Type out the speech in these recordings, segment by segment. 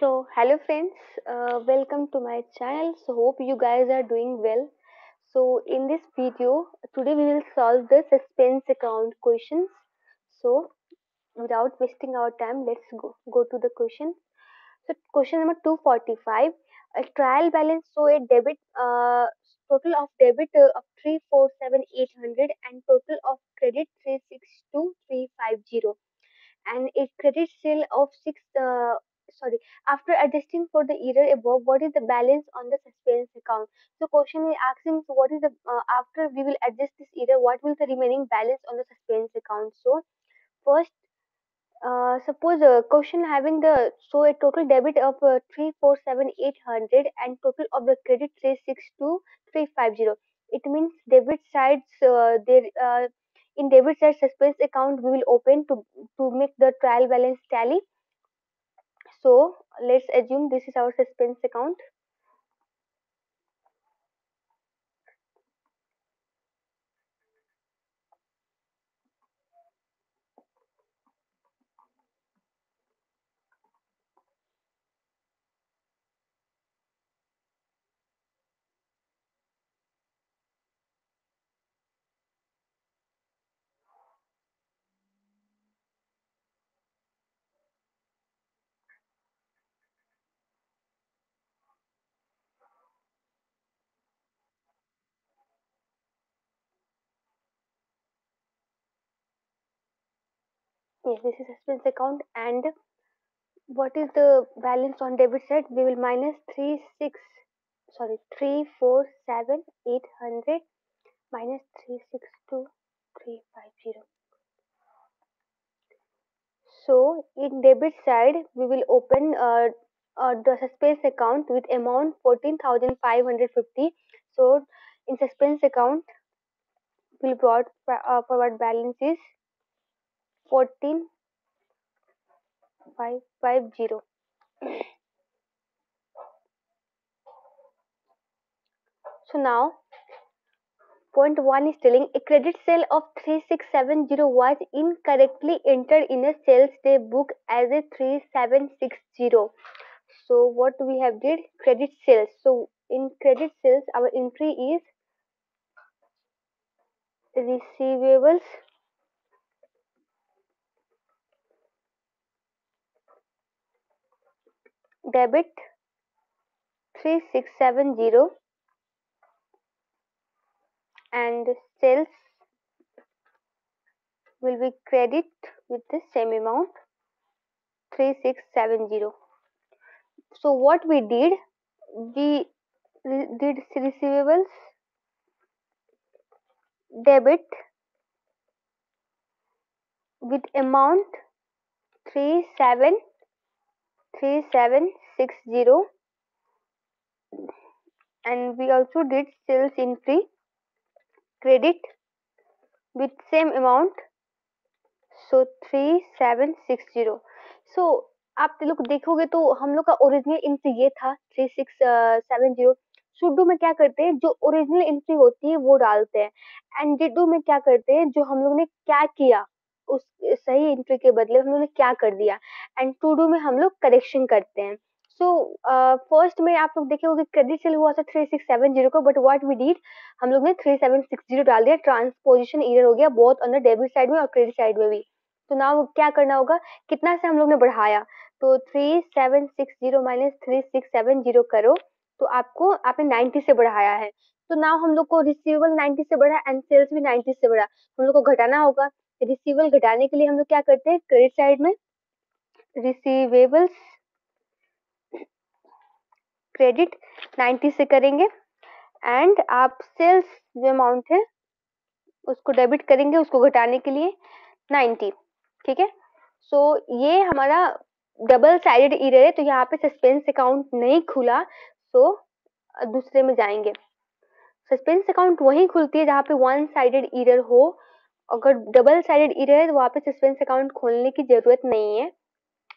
So hello friends, welcome to my channel. So hope you guys are doing well. So in this video, today we will solve the suspense account questions. So without wasting our time, let's go to the question. So question number 245, a trial balance show a debit total of debit of 347,800 and total of credit 362,350 and a credit sale of after adjusting for the error above, what is the balance on the suspense account? So question is asking, so what is the after we will adjust this error, what will the remaining balance on the suspense account? So first, suppose a question having the a total debit of 347,800 and total of the credit 362,350. It means debit sides in debit side suspense account we will open to make the trial balance tally. So let's assume this is our suspense account. Yes, this is suspense account, and what is the balance on debit side? We will minus 347,800 minus 362,350. So in debit side, we will open the suspense account with amount 14,550. So in suspense account, we will forward balances 14,550. So now, point 1 is telling a credit sale of 3,670 was incorrectly entered in a sales day book as a 3,760. So what we have did, credit sales. So in credit sales, our entry is receivables debit 3,670 and sales will be credit with the same amount 3,670. So what we did, we did receivables debit with amount 3,760 and we also did sales entry credit with same amount, so 3,760. So आप लोग देखोगे तो हम लोग का original entry ये था 3,670. Should do में क्या करते हैं, जो ओरिजिनल एंट्री होती है वो डालते हैं, एंड डिड डू में क्या करते हैं, जो हम लोग ने क्या किया उस सही एंट्री के बदले हम लोगों ने क्या कर दिया, एंड टू डू में हम लोग करेक्शन करते हैं. सो फर्स्ट में आप लोग देखे होंगे क्रेडिट सेल हुआ था 3,670 को, बट व्हाट वी डिड, हम लोग ने 3,760 डाल दिया. ट्रांसपोजिशन एरर हो गया both on the debit side में और क्रेडिट साइड में भी. तो नाउ क्या करना होगा, कितना से हम लोग ने बढ़ाया, तो 3,760 माइनस 3,670 करो, तो आपको आपने 90 से बढ़ाया है. तो नाउ हम लोग को रिसीवेबल 90 से बढ़ा एंड सेल्स भी 90 से बढ़ा. हम लोग को घटाना होगा. रिसीवेबल घटाने के लिए हम लोग क्या करते हैं, क्रेडिट साइड में रिसीवेबल्स क्रेडिट 90 से करेंगे एंड आप सेल्स जो अमाउंट है उसको डेबिट करेंगे, उसको घटाने के लिए 90. ठीक है, सो ये हमारा डबल साइडेड एरर है, तो यहाँ पे सस्पेंस अकाउंट नहीं खुला, सो दूसरे में जाएंगे. सस्पेंस अकाउंट वहीं खुलती है जहाँ पे वन साइडेड एरर हो. अगर डबल साइडेड एरर है तो वहाँ पे सस्पेंस अकाउंट खोलने की जरूरत नहीं है.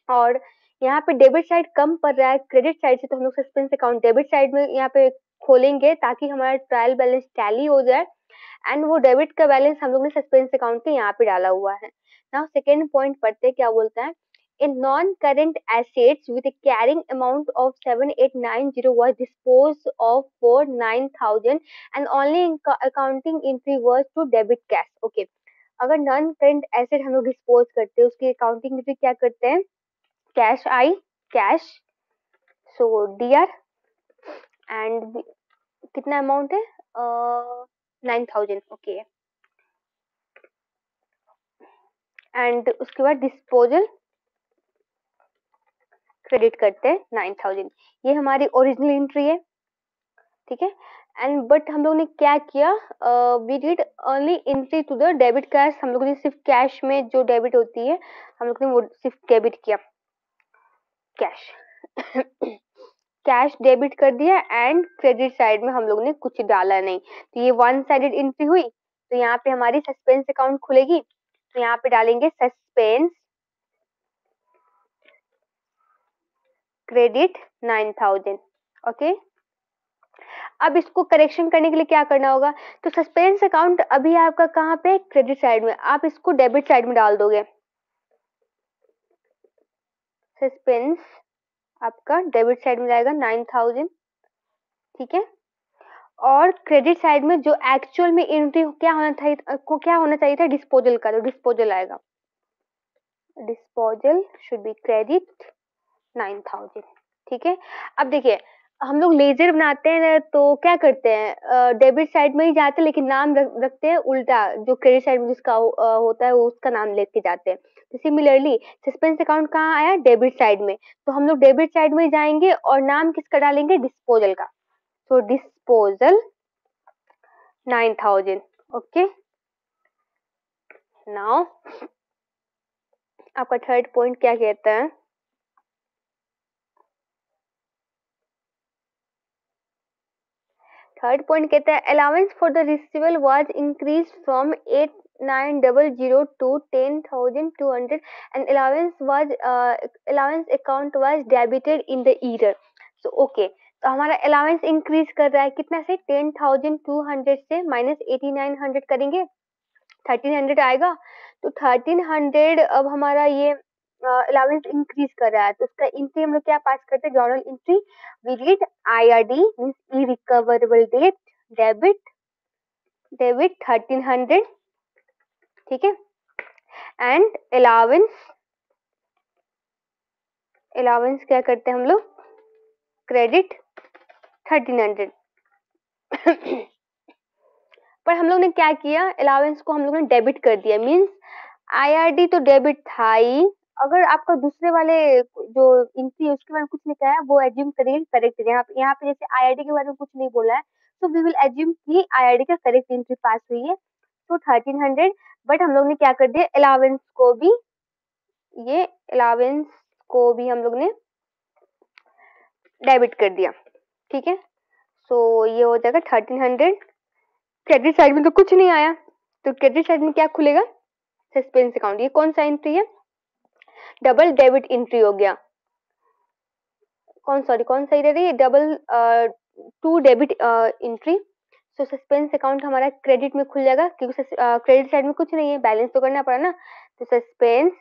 और यहाँ पे डेबिट साइड कम पड़ रहा है क्रेडिट साइड से, तो हम लोग सस्पेंस अकाउंट डेबिट साइड में यहाँ पे खोलेंगे ताकि हमारा ट्रायल बैलेंस टैली हो जाए, एंड वो डेबिट का बैलेंस हम लोग ने सस्पेंस अकाउंट के यहाँ पे डाला हुआ है. नाउ सेकेंड पॉइंट पढ़ते हैं, क्या बोलता है, in non-current assets with a carrying amount of 7,890 was disposed of for 9,000 and only accounting entry was to debit cash. Okay, अगर नॉन करंट एसेट हम लोग डिस्पोज करते हैं उसकी अकाउंटिंग में भी क्या करते हैं, cash I cash, so DR, and कितना अमाउंट है 9,000. ओके, एंड उसके बाद डिस्पोजल क्रेडिट करते हैं 9,000. ये हमारी ओरिजिनल एंट्री है, ठीक है. एंड बट हम लोग ने क्या किया, we did only entry to the debit cash. हम लोग ने सिर्फ कैश में जो डेबिट होती है हम लोग ने वो सिर्फ डेबिट किया, कैश कैश डेबिट कर दिया एंड क्रेडिट साइड में हम लोग ने कुछ डाला नहीं. तो ये वन साइडेड एंट्री हुई. तो यहाँ पे हमारी सस्पेंस अकाउंट खुलेगी, तो यहाँ पे डालेंगे सस्पेंस क्रेडिट 9,000. ओके, अब इसको करेक्शन करने के लिए क्या करना होगा, तो सस्पेंस अकाउंट अभी आपका कहाँ पे, क्रेडिट साइड में, आप इसको डेबिट साइड में डाल दोगे. सस्पेंस आपका डेबिट साइड में जाएगा 9,000, ठीक है. और क्रेडिट साइड में जो एक्चुअल में एंट्री क्या होना चाहिए, क्या होना चाहिए था, डिस्पोजल का. तो डिस्पोजल आएगा, डिस्पोजल शुड बी क्रेडिट 9,000, ठीक है. अब देखिए हम लोग लेजर बनाते हैं तो क्या करते हैं, डेबिट साइड में ही जाते हैं लेकिन नाम रखते हैं उल्टा, जो क्रेडिट साइड में जिसका होता है वो उसका नाम लेके जाते हैं. तो सिमिलरली सस्पेंस अकाउंट कहाँ आया, डेबिट साइड में, तो हम लोग डेबिट साइड में जाएंगे और नाम किसका डालेंगे, डिस्पोजल का. तो डिस्पोजल 9,000. ओके, नाउ आपका थर्ड पॉइंट क्या कहता है, थर्ड पॉइंट कहता है allowance for the receivable was increase from 8,900 to 10,200 and allowance account was debited in the year. So okay, तो हमारा अलाउंस इंक्रीज कर रहा है कितना से, 10,200 से माइनस 8,900 करेंगे 1,300 आएगा. तो 1,300 अब हमारा ये अलाउंस इंक्रीज कर रहा है. तो उसका एंट्री हम लोग क्या पास करते हैं, journal entry. We did IRD means irrecoverable debt debit 1,300, ठीक है. एंड अलाउंस क्या करते हैं हम लोग, क्रेडिट 1,300. पर हम लोग ने क्या किया, अलाउंस को हम लोग ने डेबिट कर दिया. मींस आईआरडी तो डेबिट था ही, अगर आपका दूसरे वाले जो एंट्री है उसके बारे में कुछ नहीं कहा है वो एज्यूम करेंगे करेक्ट है. यहाँ पे जैसे आईआरडी के बारे में कुछ नहीं बोला है तो वी विल एज्यूम कि आईआरडी का करेक्ट एंट्री पास हुई है. तो 1,300, बट हम लोग ने क्या कर दिया, अलाउंस को भी, ये अलाउंस को भी हम लोग ने डेबिट कर दिया, ठीक है. सो ये हो जाएगा 1,300. क्रेडिट साइड में तो कुछ नहीं आया, तो क्रेडिट साइड में क्या खुलेगा, सस्पेंस अकाउंट. ये कौन सा एंट्री है, डबल डेबिट एंट्री हो गया. कौन सही रह रही है, double to debit entry. So suspense account हमारा क्रेडिट में खुल जाएगा क्योंकि क्रेडिट साइड में कुछ नहीं है, बैलेंस तो करना पड़ा ना. तो सस्पेंस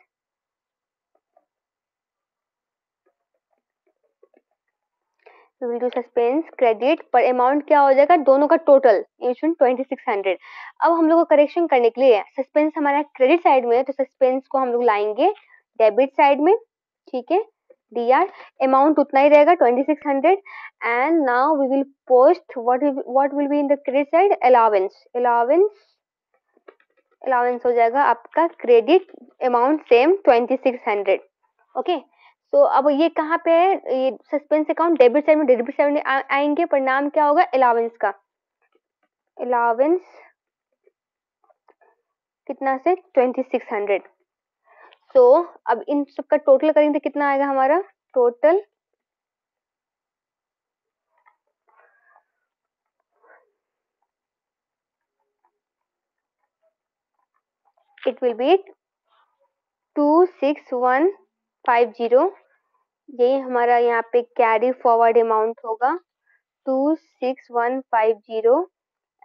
क्रेडिट पर अमाउंट क्या हो जाएगा, दोनों का टोटल 2,600. अब हम लोग को करेक्शन करने के लिए, सस्पेंस हमारा क्रेडिट साइड में है तो सस्पेंस को हम लोग लाएंगे डेबिट साइड में, ठीक है. डीआर अमाउंट उतना ही रहेगा 2,600. And now we will post what will be in the credit side, allowance हो जाएगा आपका क्रेडिट अमाउंट सेम 2,600. ओके, तो अब ये कहाँ पे है, ये सस्पेंस अकाउंट डेबिट साइड में आएंगे पर नाम क्या होगा, अलाउंस का. अलाउंस कितना से 2,600. तो अब इन सब का टोटल करेंगे तो कितना आएगा हमारा टोटल, इट विल बी 2,650. यही हमारा यहाँ पे कैरी फॉरवर्ड अमाउंट होगा 2,650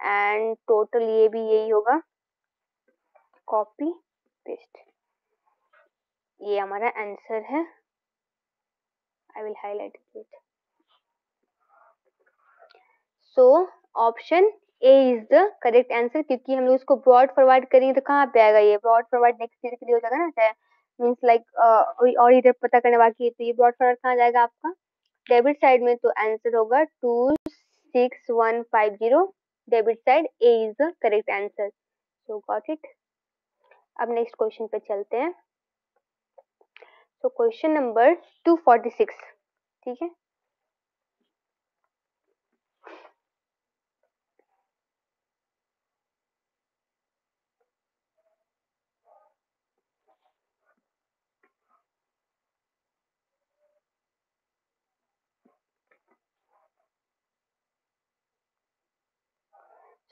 एंड टोटल ये भी यही होगा. कॉपी पेस्ट, ये हमारा आंसर है। I will highlight it. So option A is the correct answer, क्योंकि हम लोग इसको ब्रॉड फॉरवर्ड करेंगे तो कहाँ पे आएगा ये ब्रॉड फॉरवर्ड नेक्स्ट ईयर के लिए हो जाएगा ना, मीन्स लाइक और इधर पता करने बाकी है तो ये ब्रॉड फॉरवर्ड कहाँ जाएगा आपका डेबिट साइड में, तो आंसर होगा 26150 debit side, A is the correct answer. So got it. अब नेक्स्ट क्वेश्चन पे चलते हैं। तो क्वेश्चन नंबर 246, ठीक है।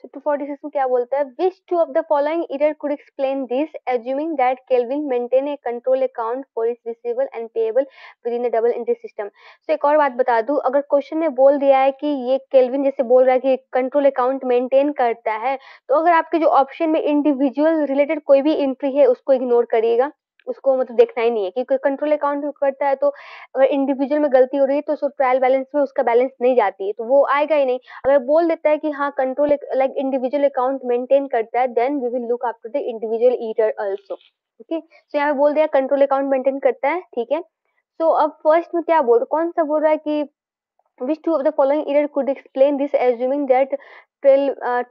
So 246 में क्या बोलता है, which two of the following error could explain this, assuming that Kelvin maintain a control account for its receivable and payable within a double interest system। So एक और बात बता दूं, अगर क्वेश्चन में बोल दिया है कि ये केल्विन जैसे बोल रहा है कि कंट्रोल अकाउंट मेंटेन करता है, तो अगर आपके जो ऑप्शन में इंडिविजुअल रिलेटेड कोई भी एंट्री है उसको इग्नोर करिएगा, उसको मतलब देखना ही नहीं है, क्योंकि कंट्रोल अकाउंट करता है तो अगर इंडिविजुअल में गलती हो रही है तो उसको ट्रायल बैलेंस में उसका बैलेंस नहीं जाती है तो वो आएगा ही नहीं। अगर बोल देता है कि हाँ control like individual account maintain करता है, then we will look after the individual year also. Okay, so यहाँ पे बोल दिया कंट्रोल अकाउंट मेंटेन करता है, ठीक है। सो अब फर्स्ट में क्या बोल, कौन सा बोल रहा है कि which two of the following error could explain this, assuming that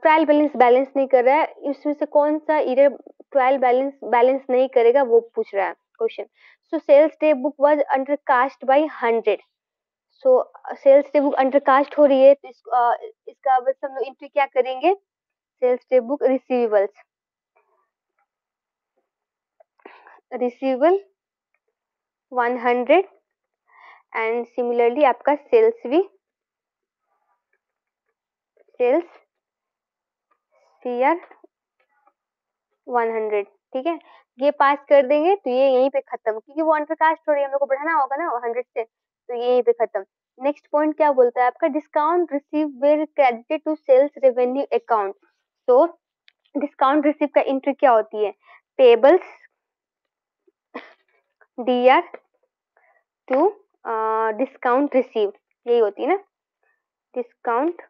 trial balance balance नहीं कर रहा है, इसमें से कौन सा error trial balance balance नहीं करेगा वो पूछ रहा है question. So sales day book was undercast by 100, so sales day book undercast हो रही है तो इसका बस हम लोग एंट्री क्या करेंगे, sales day book receivable 100 and similarly आपका सेल्स सीआर 100, ठीक है। ये पास कर देंगे तो ये यहीं पे खत्म, क्योंकि वो अंडरकास्ट हो रही है, हम लोग को बढ़ाना होगा ना 100 से, तो ये यहीं पे खत्म। नेक्स्ट पॉइंट क्या बोलता है आपका, discount receive were credited to sales revenue account. तो डिस्काउंट रिसीव का एंट्री क्या होती है, payables DR to discount receive, यही होती है ना डिस्काउंट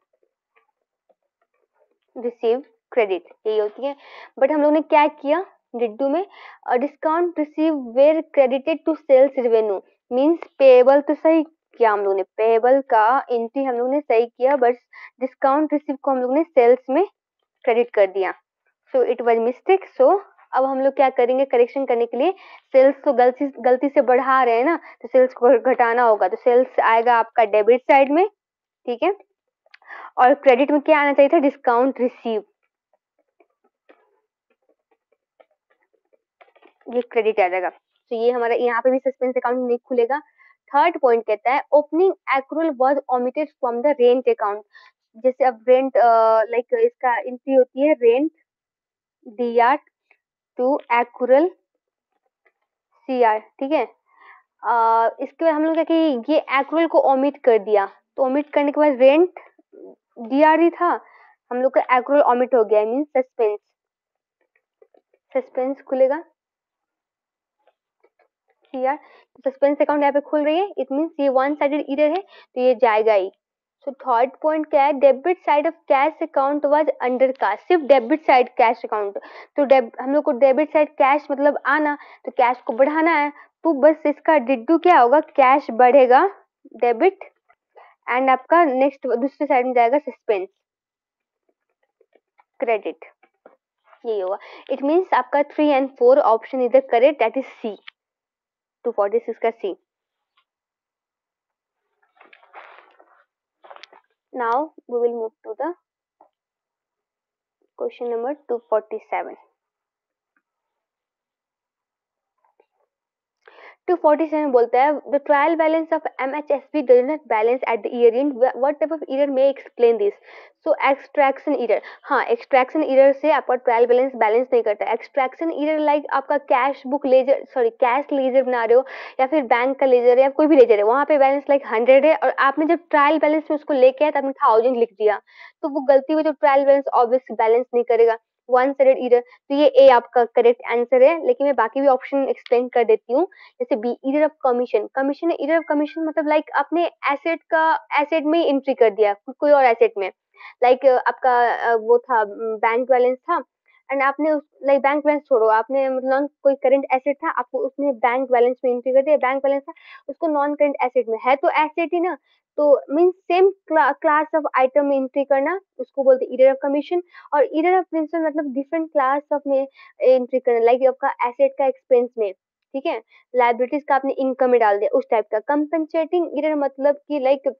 रिसीव क्रेडिट, यही होती है। बट हम लोग ने क्या किया डिड्डू में, discount receive were credited to sales revenue, means payable तो सही किया हम लोग ने, पेएबल का एंट्री हम लोग ने सही किया, बट डिस्काउंट रिसीव को हम लोग ने सेल्स में क्रेडिट कर दिया। So it was mistake. सो अब हम लोग क्या करेंगे करेक्शन करने के लिए, सेल्स को गलती से बढ़ा रहे हैं ना तो सेल्स को घटाना होगा, तो सेल्स आएगा आपका डेबिट साइड में, ठीक है। और क्रेडिट में क्या आना चाहिए था, डिस्काउंट रिसीव, ये क्रेडिट आ जाएगा। तो ये हमारा यहाँ पे भी सस्पेंस अकाउंट नहीं खुलेगा। थर्ड पॉइंट कहता है opening accrual was omitted from the rent account. जैसे अब रेंट लाइक इसका एंट्री होती है rent DR to accrual CR, ठीक है। इसके बाद हम लोग क्या कि ये एक्रूअल को ओमिट कर दिया, तो ओमिट करने के बाद रेंट डीआर ही था, हम लोग का एक्रूअल ओमिट हो गया, मींस सस्पेंस खुलेगा सीआर। सस्पेंस अकाउंट यहाँ पे खुल रही है, इट मींस ये वन साइडेड एरर है तो ये जाएगा ही। सो थर्ड पॉइंट क्या है, debit side of cash account was undercast, सिर्फ डेबिट साइड कैश अकाउंट, तो हम लोग को डेबिट साइड कैश मतलब आना, तो कैश को बढ़ाना है तो बस इसका डिड्डू क्या होगा, कैश बढ़ेगा डेबिट एंड आपका नेक्स्ट दूसरे साइड में जाएगा सस्पेंस क्रेडिट, यही होगा। इट मीन्स आपका 3 and 4 option is the correct, that is C, 246 का C. Now we will move to the question number 247. 247 बोलता है the trial balance of MHSB does not balance at the year end. What type of error may explain this? So extraction error. हाँ extraction error से आपका trial balance balance नहीं करता। Extraction error like आपका cash book ledger cash ledger बना रहे हो या फिर बैंक का लेजर है या कोई भी लेजर है, वहाँ पे बैलेंस लाइक 100 है और आपने जब ट्रायल बैलेंस में उसको लेके आया तो आपने 1000 लिख दिया, तो वो गलती हुई जो ट्रायल बैलेंस ऑब्वियस बैलेंस नहीं करेगा। वन साइडेड इरर, तो ये ए आपका करेक्ट आंसर है। लेकिन मैं बाकी भी ऑप्शन एक्सप्लेन कर देती हूँ। जैसे B error of commission, commission error of commission मतलब लाइक आपने एसेट का एसेट में एंट्री कर दिया कोई और एसेट में, लाइक आपका वो था बैंक बैलेंस था एंड आपने लाइक बैंक बैलेंस छोड़ो, आपने मतलब कोई करंट एसेट था आपको उसने बैंक बैलेंस में एंट्री कर दिया, बैंक बैलेंस था उसको नॉन करंट एसेट में है तो एसेट ही ना, तो means same class of item में एंट्री करना उसको बोलते हैं इरर ऑफ कमीशन। और इरर ऑफ कमीशन मतलब डिफरेंट क्लास ऑफ में एंट्री करना, लाइक आपका एसेट का एक्सपेंस में, ठीक है, लायबिलिटीज का आपने इनकम में डाल दिया उस टाइप का। कंपनसेटिंग इरर मतलब कि लाइक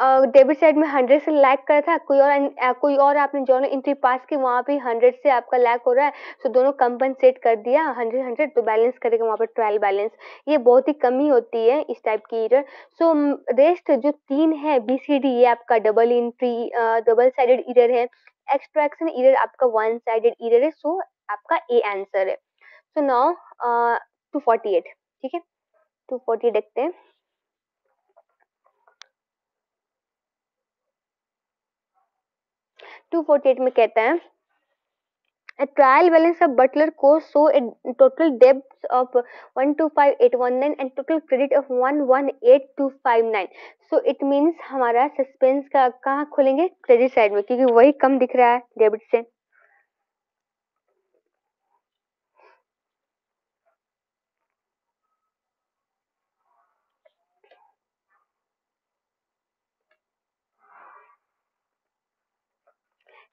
डेबिट साइड में 100 से लैक कर था, कोई और आपने जो एंट्री पास की वहाँ पे 100 से आपका लैक हो रहा है, तो दोनों कंपनसेट कर दिया 100 100, तो बैलेंस करेगा वहाँ पे 12 बैलेंस। ये बहुत ही कम ही होती है इस टाइप की इरर। सो रेस्ट जो 3 है BCD, ये आपका double entry double sided error है, एक्सट्रैक्शन इरर आपका वन साइडेड इरर है, सो आपका ए आंसर है। सो नाउ 248, ठीक है 248 देखते हैं। टू 48 में कहता है ट्रायल बैलेंस ऑफ बटलर को शो ए टोटल डेब्ट of 125819 and total credit of 118259। So it means हमारा सस्पेंस का कहाँ खोलेंगे, क्रेडिट साइड में, क्योंकि वही कम दिख रहा है डेबिट से।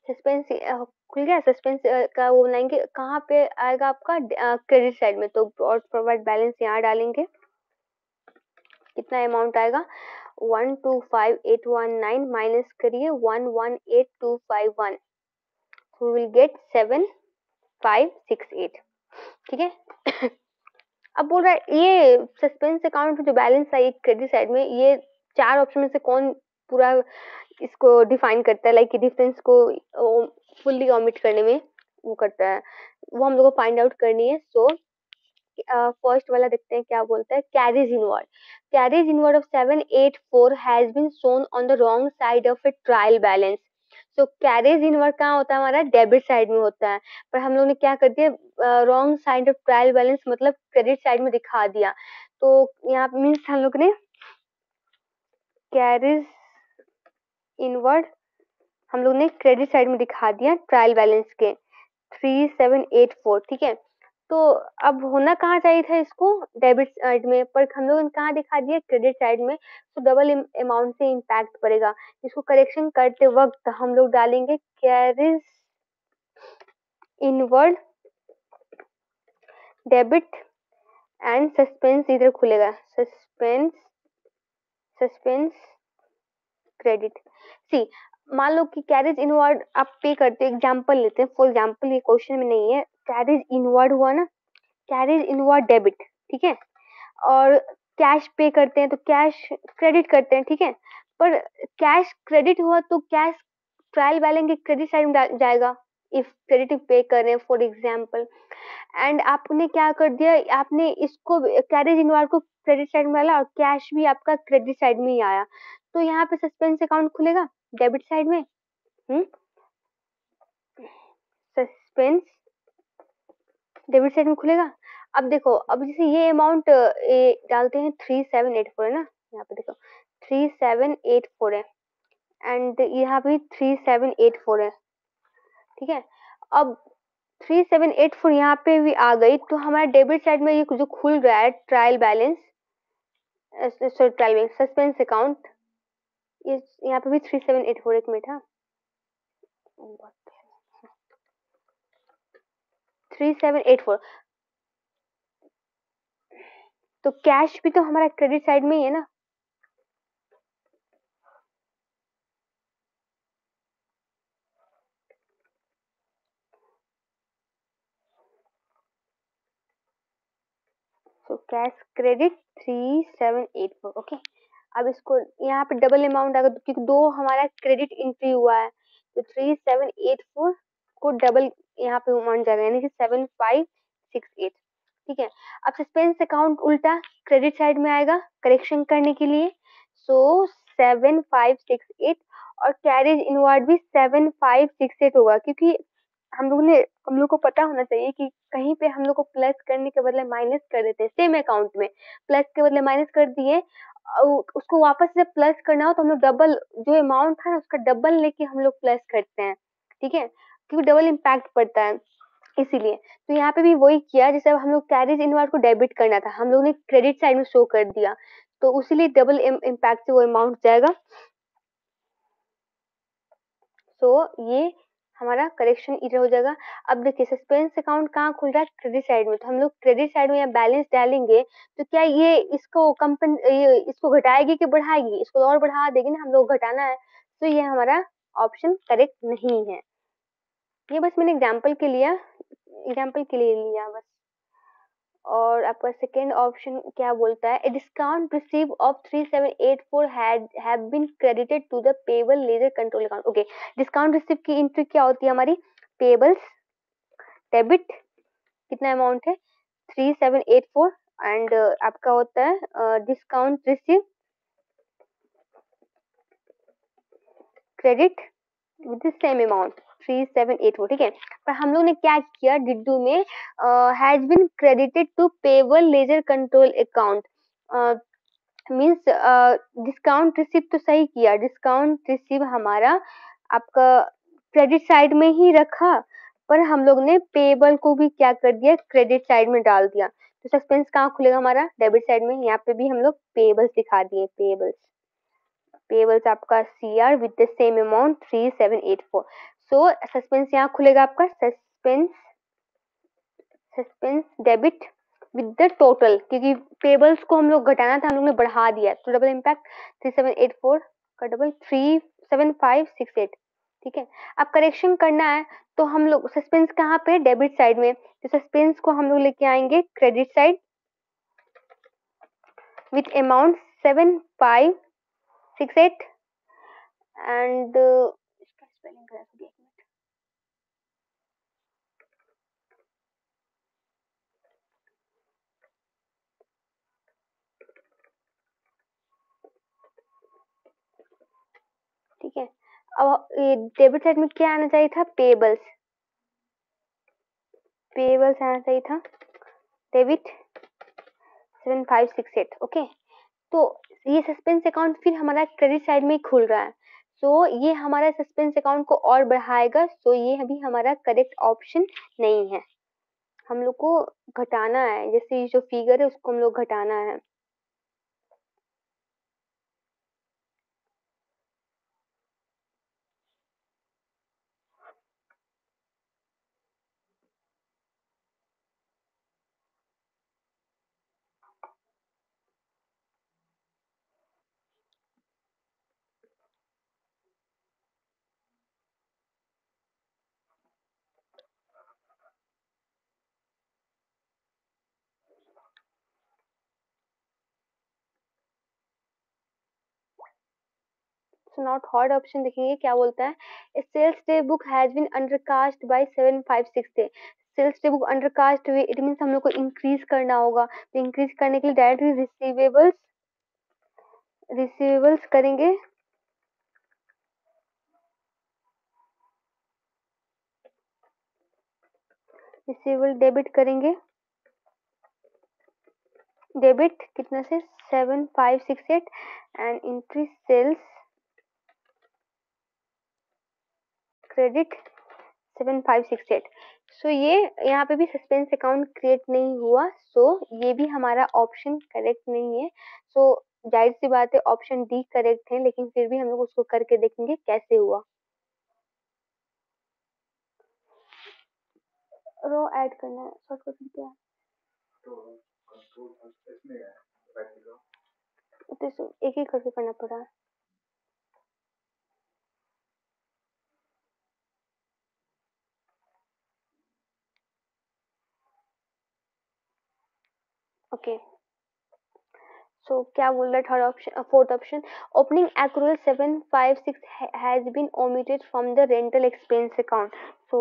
सस्पेंस खुल गया, सस्पेंस का वो बनाएंगे कहाँ पे आएगा आपका क्रेडिट साइड में, तो प्रोवाइड बैलेंस यहाँ डालेंगे, कितना अमाउंट आएगा 125819 माइनस करिए 118251, वी विल गेट 7568, ठीक है। अब बोल रहा है ये सस्पेंस अकाउंट में जो बैलेंस है क्रेडिट साइड में, ये 4 ऑप्शन में से कौन पूरा इसको डिफाइन करता है, लाइक डिफरेंस को फुल्ली ओमिट करने में वो करता है, वो हम लोग को फाइंड आउट करनी है। सो फर्स्ट वाला देखते हैं क्या बोलता है। Carriage inward, carriage inward of 784 has been shown on the wrong side of a trial balance. So carriage inward कहाँ होता है, हमारा डेबिट साइड में होता है, पर हम लोग ने क्या कर दिया wrong side of trial balance मतलब क्रेडिट साइड में दिखा दिया। तो यहाँ मीन्स हम लोग ने कैरीज इनवर्ड हम लोग ने क्रेडिट साइड में दिखा दिया ट्रायल बैलेंस के 3784, ठीक है। तो अब होना कहाँ चाहिए था इसको डेबिट साइड में, पर हम लोग ने कहाँ दिखा दिया क्रेडिट साइड में, तो डबल अमाउंट से इम्पैक्ट पड़ेगा। इसको करेक्शन करते वक्त हम लोग डालेंगे carriage inward debit and suspense इधर खुलेगा, सस्पेंस क्रेडिट। सी मान लो कि कैरेज इनवर्ड आप पे करते हो, एग्जाम्पल लेते हैं, फॉर एग्जाम्पल ये क्वेश्चन में नहीं है, कैरेज इनवर्ड हुआ ना, कैरेज इनवर्ड डेबिट, ठीक है, और कैश पे करते हैं तो कैश क्रेडिट करते हैं, ठीक है, पर कैश क्रेडिट हुआ तो cash trial balance credit side में जाएगा इफ क्रेडिट पे करें फॉर एग्जाम्पल। एंड आपने क्या कर दिया, आपने इसको कैरेज इनवर्ड को क्रेडिट साइड में डाला और कैश भी आपका क्रेडिट साइड में ही आया, तो यहाँ पे सस्पेंस अकाउंट खुलेगा डेबिट साइड में, सस्पेंस डेबिट साइड में खुलेगा। अब देखो, अब जैसे ये अमाउंट डालते हैं 3784 है ना, यहाँ पे देखो 3784 है एंड यहाँ पे 3784 है, ठीक है। अब 3784 यहाँ पे भी आ गई, तो हमारा डेबिट साइड में ये जो खुल रहा है trial balance, sorry trial balance suspense account, यहाँ पे भी 3784 एक मिनट, 3784, तो कैश भी तो हमारा क्रेडिट साइड में ही है ना, तो कैश क्रेडिट 3784, ओके। अब इसको यहाँ पे डबल अमाउंट आएगा क्योंकि दो हमारा क्रेडिट एंट्री हुआ है, तो 3784 को डबल यहाँ पे अमाउंट जाएगा यानी कि 7568, ठीक है। अब सस्पेंस अकाउंट उल्टा क्रेडिट साइड में आएगा करेक्शन करने के लिए, सो 7568, और कैरेज इनवर्ड भी 7568 होगा क्योंकि हम लोग को पता होना चाहिए कि कहीं पे हम लोग को प्लस करने के बदले माइनस कर देते हैं। सेम अकाउंट में प्लस के बदले माइनस कर दिए, उसको वापस जब प्लस करना हो तो हम लोग डबल जो अमाउंट था ना उसका डबल लेके हम लोग प्लस करते हैं, ठीक है, क्योंकि डबल इम्पैक्ट पड़ता है। इसीलिए तो यहाँ पे भी वही किया, जैसे हम लोग कैरेज इनवर्ड को डेबिट करना था, हम लोग ने क्रेडिट साइड में शो कर दिया, तो उसीलिए डबल इम्पैक्ट से वो अमाउंट जाएगा। तो ये हमारा करेक्शन इधर हो जाएगा। अब देखिए सस्पेंस अकाउंट कहाँ खुल रहा है, क्रेडिट साइड में, तो हम लोग क्रेडिट साइड में यहाँ बैलेंस डालेंगे, तो क्या ये इसको घटाएगी कि बढ़ाएगी? इसको और बढ़ा देगी ना, हम लोग घटाना है, तो ये हमारा ऑप्शन करेक्ट नहीं है। ये बस मैंने एग्जाम्पल के लिए लिया बस। और आपका सेकेंड ऑप्शन क्या बोलता है, discount receive of 3784 have been credited to the payable ledger control account. Okay, discount receive की एंट्री क्या होती है हमारी, पेबल्स डेबिट, कितना अमाउंट है 3784, एंड आपका होता है discount receive credit with the same amount 3784, ठीक है। पर हम लोग ने क्या किया डिडू में, has been credited to payable ledger control account, means discount receive तो सही किया, डिस्काउंट रिसीव हमारा आपका क्रेडिट साइड में ही रखा, पर हम लोग ने पेबल को भी क्या कर दिया, क्रेडिट साइड में डाल दिया, तो सस्पेंस कहाँ खुलेगा हमारा, डेबिट साइड में। यहाँ पे भी हम लोग पेबल्स दिखा दिए, पेबल्स आपका CR with the same amount 3784, so suspense यहाँ खुलेगा आपका suspense debit with the total, क्योंकि पेबल्स को हम लोग घटाना था, हम लोग ने बढ़ा दिया, तो डबल इम्पैक्ट 3784 का डबल 37568, ठीक है। अब करेक्शन करना है तो हम लोग सस्पेंस कहाँ पे, डेबिट साइड में, तो सस्पेंस को हम लोग लेके आएंगे credit side with amount 7568, and ठीक है। अब डेबिट साइड में क्या आना चाहिए था, पेबल्स आना चाहिए था डेबिट 7568, ओके। तो ये सस्पेंस अकाउंट फिर हमारा क्रेडिट साइड में ही खुल रहा है, सो ये हमारा सस्पेंस अकाउंट को और बढ़ाएगा, सो ये अभी हमारा करेक्ट ऑप्शन नहीं है, हम लोग को घटाना है, जैसे जो फिगर है उसको हम लोग घटाना है। नॉट हॉट ऑप्शन देखेंगे क्या बोलता है, sales day book has been undercast by 756 day. Sales day book undercast हुई, इट मींस हम लोग को इंक्रीज करना होगा, तो इंक्रीज करने के लिए डायरेक्टली रिसीवेबल्स करेंगे, रिसीवेबल डेबिट करेंगे, डेबिट कितना से 7568, and entry sales credit 7568, so ये यहाँ पे भी सस्पेंस अकाउंट क्रिएट नहीं हुआ, सो ये भी हमारा ऑप्शन करेक्ट नहीं है। सो जाहिर सी बात है ऑप्शन डी करेक्ट है, लेकिन फिर भी हम लोग उसको करके देखेंगे कैसे हुआ। रो ऐड करना है, शॉर्ट क्वेश्चन क्या है, तो एक ही करके करना पड़ा है। ओके, सो क्या बोल रहा है third option, fourth option, opening accrual 756 has been omitted from the rental expense account, so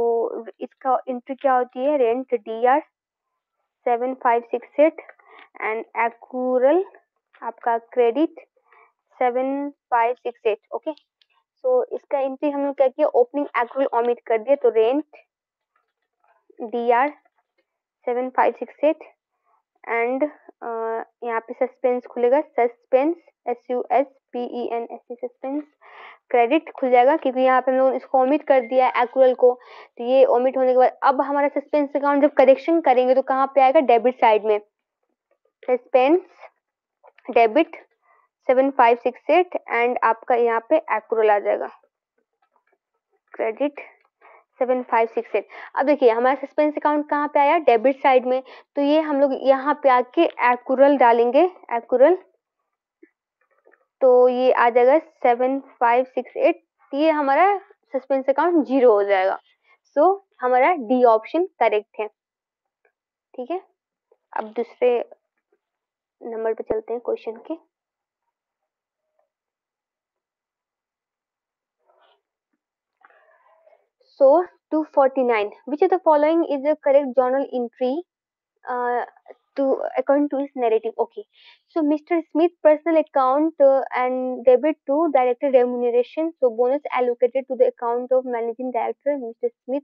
इसका एंट्री क्या होती है, रेंट डीआर 7568, एंड एक्रूअल आपका क्रेडिट 7568, ओके। सो इसका एंट्री हम लोग क्या किया, ओपनिंग एक्रूअल ओमिट कर दिया, तो रेंट DR 7568 एंड यहाँ पे सस्पेंस खुलेगा, सस्पेंस SUSPENSE सस्पेंस क्रेडिट खुल जाएगा क्योंकि यहाँ पे हम लोगों ने इसको ओमिट कर दिया है एक्रूअल को। तो ये ओमिट होने के बाद अब हमारा सस्पेंस अकाउंट जब करेक्शन करेंगे तो कहाँ पे आएगा, डेबिट साइड में। सस्पेंस डेबिट 7568 एंड आपका यहाँ पे एक्रूअल आ जाएगा, क्रेडिट 7568। अब देखिए हमारा सस्पेंस अकाउंट कहाँ पे आया, डेबिट साइड में। तो ये हम लोग यहाँ पे आके एक्रूअल डालेंगे, एक्रूअल तो ये आ जाएगा 7568। ये हमारा सस्पेंस अकाउंट जीरो हो जाएगा। सो हमारा डी ऑप्शन करेक्ट है। ठीक है, अब दूसरे नंबर पे चलते हैं क्वेश्चन के। So 249, which of the following is the correct journal entry to according to his narrative? Okay, so Mr. Smith personal account and debit to director remuneration, so bonus allocated to the account of managing director Mr. Smith,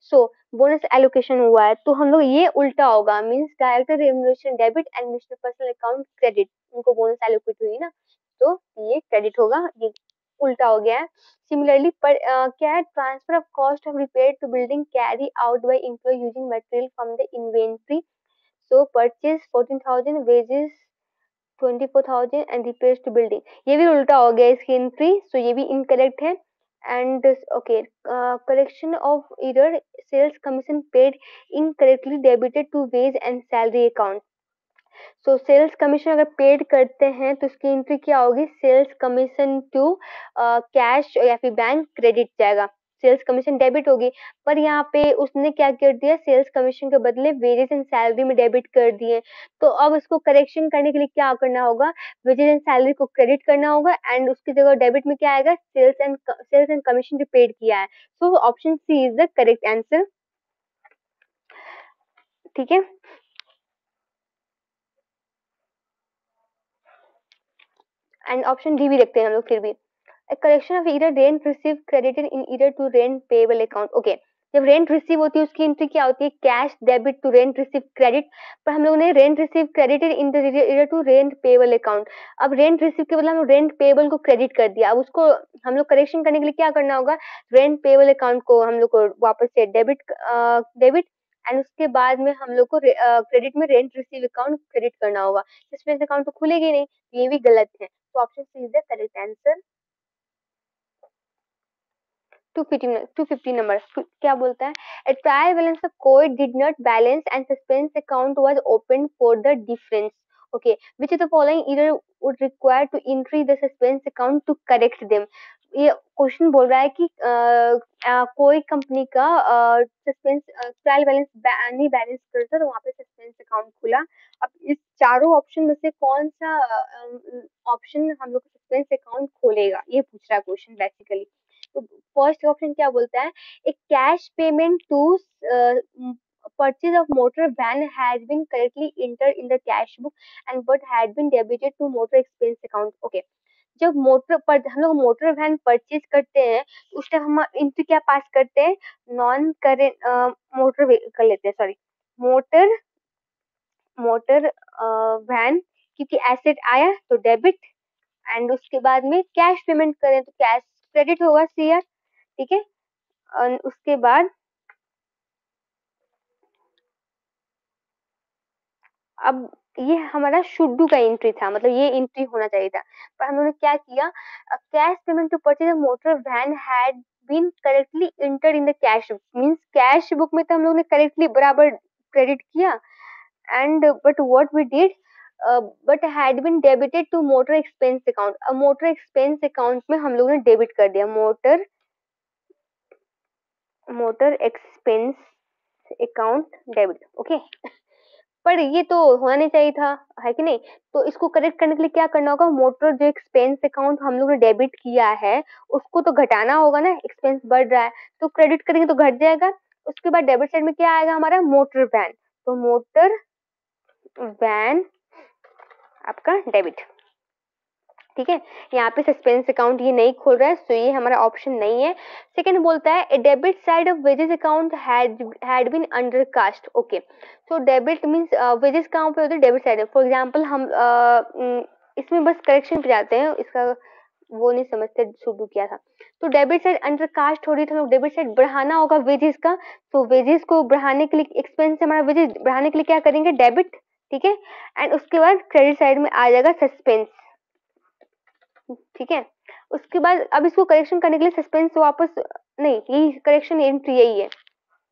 so bonus allocation हुआ है तो हम लोग ये उल्टा होगा, means director remuneration debit and Mr. personal account credit, उनको bonus allocate हुई ना तो ये credit होगा, ये उल्टा हो गया है। सिमिलरली पर क्या है, transfer of cost of repair to building carry out by employ using material from the inventory, so purchase 14,000, wages 24,000 and repairs to building. ये भी उल्टा हो गया इसकी एंट्री, सो ये भी इनकरेक्ट है। And okay, correction of error, sales commission paid incorrectly debited to wage and salary account. So sales commission अगर पेड करते हैं तो उसकी एंट्री क्या होगी, सेल्स कमीशन टू कैश या फिर बैंक क्रेडिट जाएगा, सेल्स कमीशन डेबिट होगी। पर यहाँ पे उसने क्या कर दिया, सेल्स कमीशन के बदले वेजेस एंड सैलरी में डेबिट कर दिए। तो अब इसको करेक्शन करने के लिए क्या करना होगा, वेजेस एंड सैलरी को क्रेडिट करना होगा एंड उसकी जगह डेबिट में क्या आएगा, सेल्स एंड कमीशन जो पेड किया है। So option C is the correct answer. ठीक है, एंड ऑप्शन डी भी देखते हैं हम लोग फिर भी। Correction of year rent receive credited in year to rent payable account. Okay, जब रेंट रिसीव होती है उसकी एंट्री क्या होती है, cash debit to rent receive credit, पर हम लोगों ने rent receive credited in the year to rent payable account. अब रेंट रिसीव के बदले हम रेंट पेबल को क्रेडिट कर दिया। अब उसको हम लोग करेक्शन करने के लिए क्या करना होगा, रेंट पेबल अकाउंट को हम लोग को वापस से डेबिट एंड उसके बाद में हम लोग को क्रेडिट में रेंट रिसीव अकाउंट क्रेडिट करना होगा। सस्पेंस अकाउंट तो खुलेगी नहीं, ये भी गलत है। तो option C is the correct answer. 250 number क्या बोलता है, a trial balance of Covid did not balance and suspense account was open for the difference. Okay, which of the following error would require to entry the suspense account to correct them. ये question बोल रहा है कि कोई company का suspense trial balance नहीं balance करता तो वहाँ पे सस्पेंस अकाउंट खुला। अब इस चारों ऑप्शन में से कौन सा ऑप्शन हम लोग सस्पेंस अकाउंट खोलेगा, ये पूछ रहा है क्वेश्चन बेसिकली। तो फर्स्ट ऑप्शन क्या बोलता है, एक cash payment to purchase of motor van has been correctly entered in the cash book and but had been debited to motor expense account. Okay, जब मोटर पर हम लोग मोटर वैन परचेज करते हैं उस टाइम हम एंट्री क्या पास करते हैं, नॉन करेंट मोटर व्हीकल लेते हैं, सॉरी मोटर वैन, क्योंकि एसेट आया तो डेबिट एंड उसके बाद में कैश पेमेंट करें तो कैश क्रेडिट होगा सीआर। ठीक है, और उसके बाद अब ये हमारा शुड डू का एंट्री था, मतलब ये एंट्री होना चाहिए था, पर हम लोगों ने क्या किया, cash payment to purchase a motor van had been correctly entered in the cash book, means cash book में तो हम लोगों ने करेक्टली बराबर क्रेडिट किया and but what we did, but had been debited to motor expense account. अब motor expense account में हम लोगों ने डेबिट कर दिया, motor expense account debit. Okay, पर ये तो होना नहीं चाहिए था, है कि नहीं। तो इसको करेक्ट करने के लिए क्या करना होगा, मोटर जो एक्सपेंस अकाउंट हम लोग ने डेबिट किया है उसको तो घटाना होगा ना, एक्सपेंस बढ़ रहा है तो क्रेडिट करेंगे तो घट जाएगा। उसके बाद डेबिट साइड में क्या आएगा हमारा, मोटर वैन, तो मोटर वैन आपका डेबिट। ठीक है, यहाँ पे सस्पेंस अकाउंट ये नहीं खोल रहा है, सो ये हमारा ऑप्शन नहीं है। सेकंड बोलता है debit side of wages account had been undercast. Okay, so debit means wages कहाँ पे होते हैं, डेबिट साइड। फॉर एग्जांपल हम इसमें बस करेक्शन पे जाते हैं, इसका वो नहीं समझते शुरू किया था। तो डेबिट साइड अंडरकास्ट हो रही थी, डेबिट साइड बढ़ाना होगा वेजेस का, तो वेजेस को बढ़ाने के लिए, एक्सपेंस हमारा वेजेस बढ़ाने के लिए क्या करेंगे, डेबिट, ठीक है। एंड उसके बाद क्रेडिट साइड में आ जाएगा सस्पेंस, ठीक है। उसके बाद अब इसको करेक्शन करने के लिए सस्पेंस वापस नहीं, ये करेक्शन एंट्री यही है,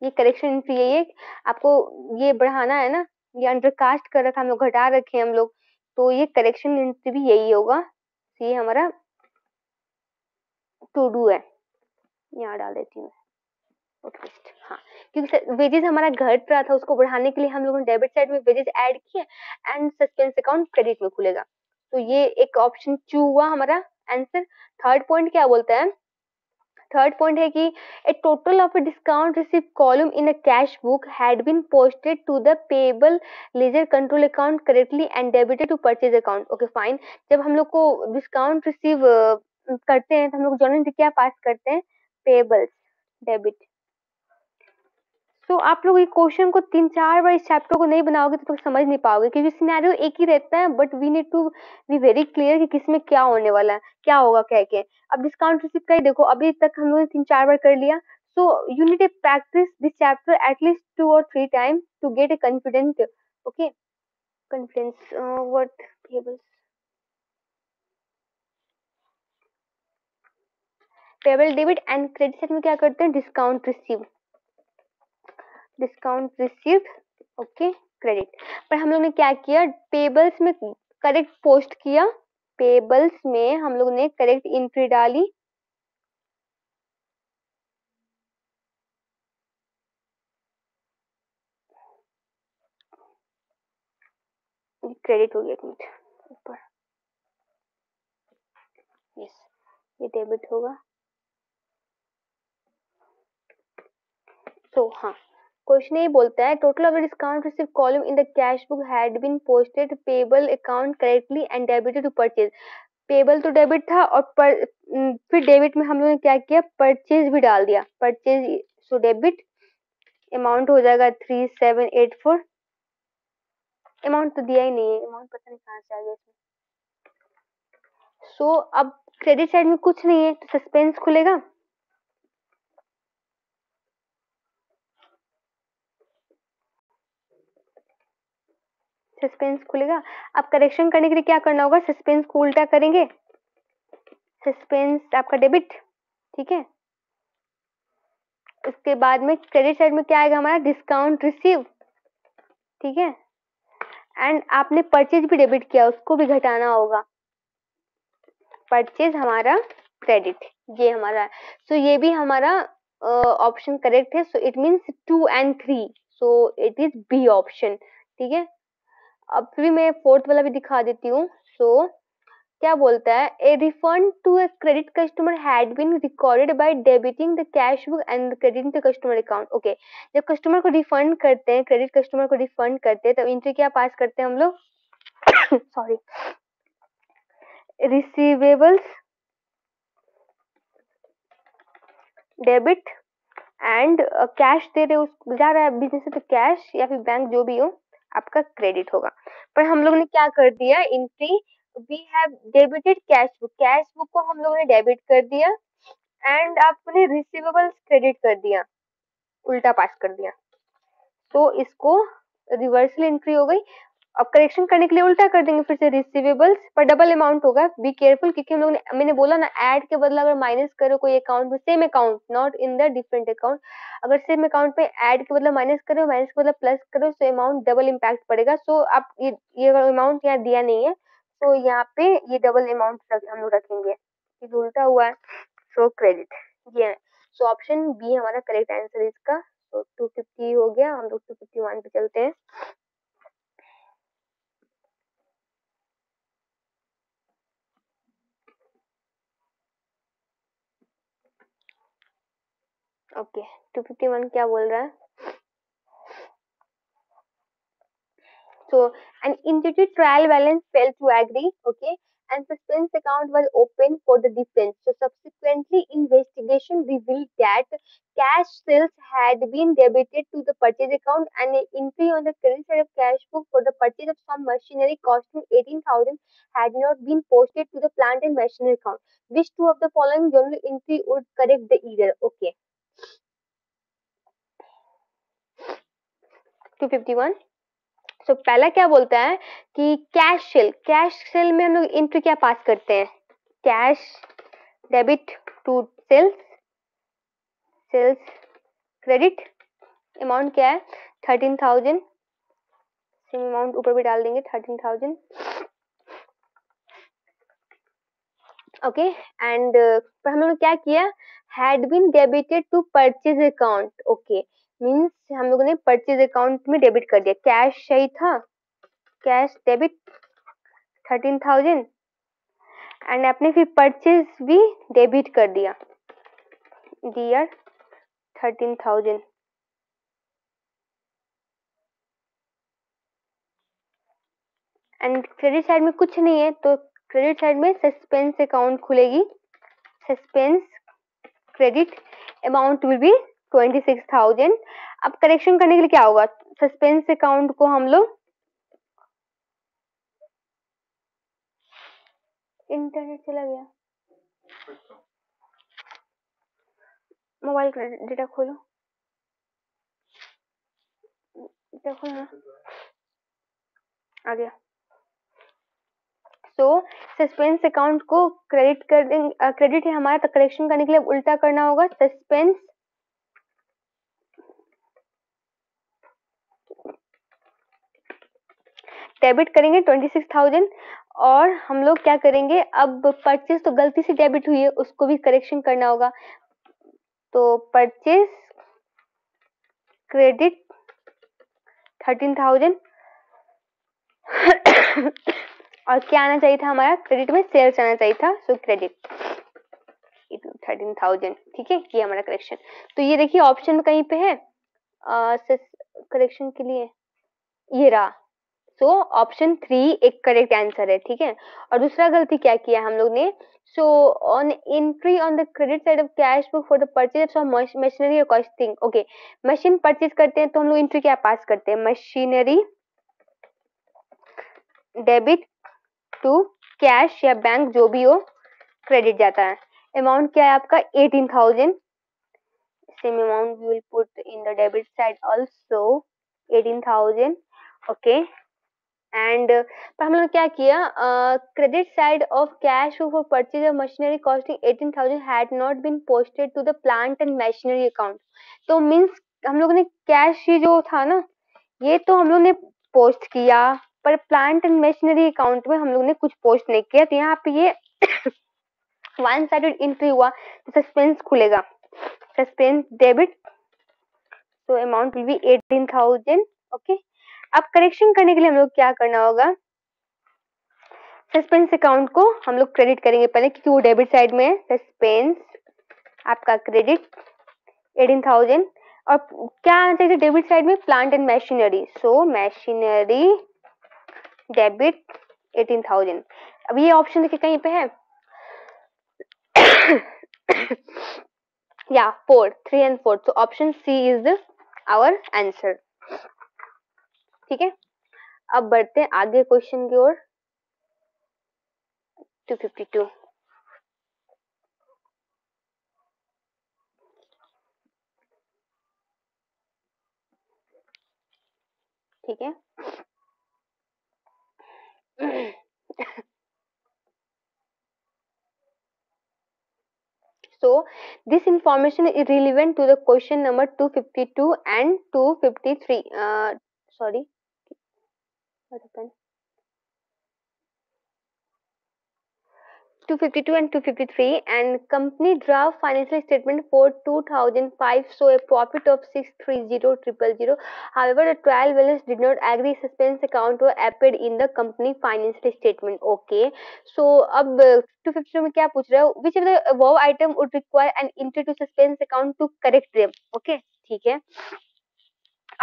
ये करेक्शन एंट्री यही है। आपको ये बढ़ाना है ना, ये अंडरकास्ट कर रखा, हम लोग घटा रखे हम लोग, तो ये करेक्शन एंट्री भी यही होगा। तो ये हमारा टू डू है, यहाँ डाल देती हूँ, हाँ, क्योंकि वेजेस हमारा घट रहा था, उसको बढ़ाने के लिए हम लोगों ने डेबिट साइड में वेजेस ऐड किया एंड सस्पेंस अकाउंट क्रेडिट में खुलेगा। तो ये एक ऑप्शन चू हुआ हमारा आंसर। थर्ड पॉइंट क्या बोलता है, थर्ड पॉइंट है कि a total of a discount receive column in a cash book had been posted to the payable ledger control account correctly and debited to purchase account. Okay fine, जब हम लोग को discount receive करते हैं तो हम लोग जॉइंट क्या पास करते हैं, पेएबल्स डेबिट। तो आप लोग ये क्वेश्चन को 3-4 बार इस चैप्टर को नहीं बनाओगे तो समझ नहीं पाओगे, क्योंकि सिनेरियो एक ही रहता है, but we need to be very clear कि किसमें क्या होने वाला है, क्या होगा कह के। अब डिस्काउंट रिसीव का ही देखो, अभी तक हम लोगों ने 3-4 बार कर लिया, so you need a practice this chapter at least 2 or 3 time to get a confident. Okay, confidence what payables, payable debit and credit side में क्या करते हैं, discount receive, discount received, okay credit. पर हम लोग ने क्या किया, पेबल्स में करेक्ट पोस्ट किया, पेबल्स में हम लोग ने करेक्ट एंट्री डाली, क्रेडिट हो गया, एक मिनट ऊपर, यस ये डेबिट होगा। सो हाँ, क्वेश्चन ये बोलता है total of discount receive column in the cash book had been posted payable account correctly and debited to purchase. Payable तो डेबिट था और फिर डेबिट में हम लोगों ने क्या किया, परचेज भी डाल दिया, परचेज। सो डेबिट अमाउंट हो जाएगा 3784, अमाउंट तो दिया ही नहीं है, अमाउंट पता नहीं कहाँ से आ गया। सो अब क्रेडिट साइड में कुछ नहीं है तो सस्पेंस खुलेगा, सस्पेंस खुलेगा। अब करेक्शन करने के लिए क्या करना होगा, सस्पेंस को उल्टा करेंगे, सस्पेंस आपका डेबिट, ठीक है। उसके बाद में क्रेडिट साइड में क्या आएगा हमारा, डिस्काउंट रिसीव, ठीक है। एंड आपने परचेज भी डेबिट किया, उसको भी घटाना होगा, परचेज हमारा क्रेडिट, ये हमारा। सो ये भी हमारा ऑप्शन करेक्ट है, so it means 2 and 3, so it is B option, ठीक है। अब भी मैं फोर्थ वाला भी दिखा देती हूँ। सो क्या बोलता है, a refund to a credit customer had been recorded by debiting the cash book and crediting the customer account. Okay, जब कस्टमर को रिफंड करते हैं, क्रेडिट कस्टमर को रिफंड करते हैं, तब एंट्री क्या पास करते हैं हम लोग sorry, receivables debit and cash दे रहे, उसको जा रहा है बिजनेस से तो कैश या फिर बैंक जो भी हो आपका क्रेडिट होगा। पर हम लोग ने क्या कर दिया, entry we have debited cash book, cash book को हम लोगों ने डेबिट कर दिया एंड आपने रिसीवेबल्स क्रेडिट कर दिया, उल्टा पास कर दिया। तो इसको रिवर्सल एंट्री हो गई। अब करेक्शन करने के लिए उल्टा कर देंगे फिर से, रिसीवेबल्स पर डबल अमाउंट होगा, बी केयरफुल, क्योंकि हम लोग ने, मैंने बोला ना ऐड के बदला अगर माइनस करो कोई अकाउंट में, same account not in the different account, अगर सेम अकाउंट पे ऐड के बदला माइनस करो, माइनस के बदला प्लस करो, सो अमाउंट डबल इम्पैक्ट पड़ेगा। सो आप ये अमाउंट यहाँ दिया नहीं है, सो यहाँ पे ये डबल अमाउंट हम लोग रखेंगे, ये उल्टा हुआ है। सो क्रेडिट ये, सो ऑप्शन बी हमारा करेक्ट आंसर इसका। सो 250 हो गया, हम लोग 251 पे चलते हैं। ओके, 251 क्या बोल रहा है, so an individual trial balance fail to agree, okay and suspense account was opened for the defense. So subsequently investigation revealed that cash sales had been debited to the purchase account and an entry on the credit side of cash book for the purchase of some machinery costing 18,000 had not been posted to the plant and machinery account. Which two of the following journal entry would correct the error? Okay. 251. So पहला क्या बोलता है कि cash cell में हम लोग entry क्या पास करते हैं, cash debit to sales credit amount क्या है 13,000, सेम अमाउंट ऊपर भी डाल देंगे 13,000 ओके। एंड पर हम लोग क्या किया, had been debited to purchase account okay, means हम लोगों ने परचेज अकाउंट में डेबिट कर दिया, कैश सही था, कैश डेबिट 13,000 एंड आपने फिर परचेज भी डेबिट कर दिया डियर 13,000 एंड क्रेडिट साइड में कुछ नहीं है तो क्रेडिट साइड में सस्पेंस अकाउंट खुलेगी, suspense credit amount will be 26,000। अब करेक्शन करने के लिए क्या होगा, सस्पेंस अकाउंट को हम लोग इंटरनेट चला गया, मोबाइल डेटा खोलो, डेटा खोलना आ गया। तो सस्पेंस अकाउंट को क्रेडिट कर देंगे, क्रेडिट है हमारा तो करेक्शन करने के लिए उल्टा करना होगा, सस्पेंस डेबिट करेंगे 26,000 और हम लोग क्या करेंगे, अब परचेज तो गलती से डेबिट हुई है उसको भी करेक्शन करना होगा, तो परचेज क्रेडिट 13,000 और क्या आना चाहिए था हमारा, क्रेडिट में सेल्स आना चाहिए था, सो क्रेडिट 13,000 ठीक है, ये हमारा करेक्शन। तो ये देखिए ऑप्शन कहीं पे है करेक्शन के लिए, ये रहा, तो ऑप्शन 3 एक करेक्ट आंसर है ठीक है। और दूसरा गलती क्या किया हम लोग ने, so on entry on the credit side of cash book for the purchase of machinery costing okay, machine purchase करते हैं तो हम लोग एंट्री क्या पास करते हैं, मशीनरी डेबिट टू कैश या बैंक जो भी हो क्रेडिट जाता है, अमाउंट क्या है आपका 18,000, same amount we will put in the debit side also 18,000 okay. And पर हम लोग क्या किया, credit side of cash for purchase of machinery costing 18,000 had not been posted to the plant and machinery account, तो means हम लोगों ने cash ही जो था ना ये तो हम लोग ने पोस्ट किया पर प्लांट एंड मशीनरी अकाउंट में हम लोग ने कुछ पोस्ट नहीं किया, तो यहाँ पे ये वन साइडेड एंट्री हुआ तो सस्पेंस खुलेगा, सस्पेंस डेबिट तो अमाउंट विल बी 18,000 ओके। अब करेक्शन करने के लिए हम लोग क्या करना होगा, सस्पेंस अकाउंट को हम लोग क्रेडिट करेंगे पहले क्योंकि वो डेबिट साइड में है, सस्पेंस आपका क्रेडिट 18,000 और क्या आना चाहिए डेबिट साइड में, plant and machinery, so machinery debit 18,000। अब ये ऑप्शन देखिए कहीं पे है या 4, 3 and 4, so option C is our answer ठीक है। अब बढ़ते हैं आगे क्वेश्चन की ओर 252। ठीक है so this information is relevant to the question number 252 and 253 sorry open 252 and 253 and company draft financial statement for 2005 so a profit of 630,000 however the trial balance did not agree suspense account was appeared in the company financial statement okay so ab 252 mein kya puch raha hai, which of the above item would require an entry to suspense account to correct them okay theek hai।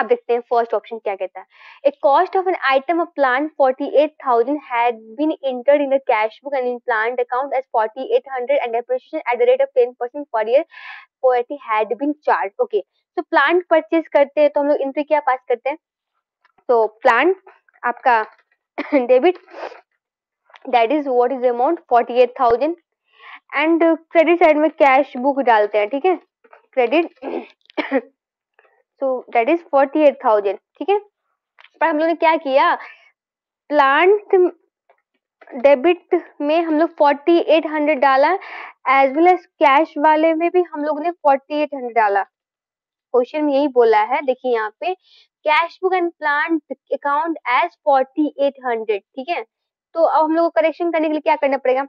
अब देखते हैं first option क्या कहता है. A cost of an item of plant 48,000 had been entered in the cash book and in plant account as 4800 and depreciation at the rate of 10% per year forty had been charge. Okay, तो plant purchase करते हैं तो हम लोग entry क्या पास करते हैं, तो प्लांट आपका debit that is what is amount 48,000 and credit side में कैश बुक डालते हैं. ठीक है, क्रेडिट सो दैट इज 48,000. ठीक है, पर हम लोगों ने क्या किया, प्लांट डेबिट में हम लोग 4800 डाला एज वेल एज कैश वाले में भी हम लोगों ने 4800 डाला. क्वेश्चन में यही बोला है, देखिए यहाँ पे cash book and plant account as 4800. ठीक है, तो अब हम लोगों को करेक्शन करने के लिए क्या करना पड़ेगा,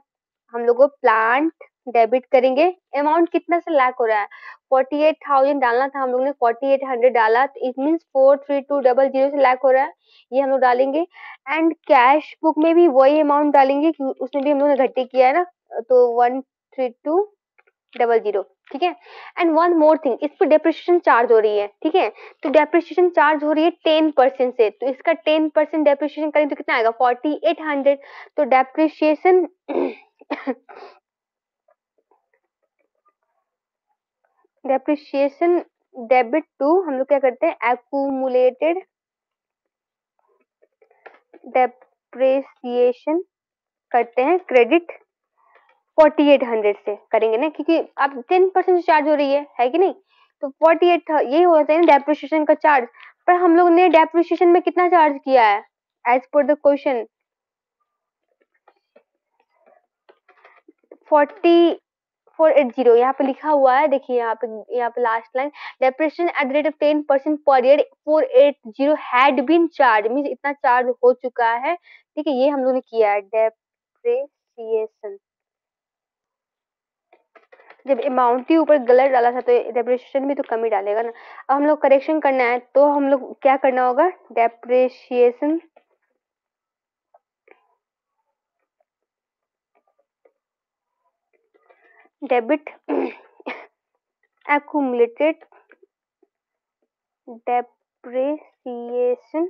हम लोगों प्लांट डेबिट करेंगे. अमाउंट कितना से लैक हो रहा है, 48,000 डालना था, हम लोगों ने 4800 डाला, तो इट मींस 43200 से लैक हो रहा है, ये हम लोग डालेंगे. एंड कैश बुक में भी वही अमाउंट डालेंगे कि उसमें भी हम लोगों ने घटे किया है ना, तो 13200. ठीक है, एंड वन मोर थिंग, इस पर डेप्रिसिएशन चार्ज हो रही है. ठीक है, तो डेप्रिसिएशन चार्ज हो रही है 10% से, तो इसका 10% डेप्रिसिएशन करें तो कितना आएगा 4800. तो डेप्रिसिएशन डेप्रिसिएशन डेबिट टू हम लोग क्या करते हैं, एक्यूमुलेटेड डेप्रिसिएशन करते हैं क्रेडिट 4800 से करेंगे ना, क्योंकि अब 10% चार्ज हो रही है कि नहीं, तो 48 यही होना चाहिए ना डेप्रिसिएशन का चार्ज. पर हम लोग ने डेप्रिसिएशन में कितना चार्ज किया है एज पर द क्वेश्चन, 4480 यहाँ पे लिखा हुआ है. देखिए यहाँ पे last line, depreciation at the rate of 10% per year 480 had been charge, means इतना चार्ज हो चुका है. ठीक है, ये हम लोग ने किया है डेप्रिसिएशन. जब अमाउंट ही ऊपर गलत डाला था तो डेप्रिसिएशन भी तो कम ही डालेगा ना. अब हम लोग करेक्शन करना है तो हम लोग क्या करना होगा, depreciation debit accumulated depreciation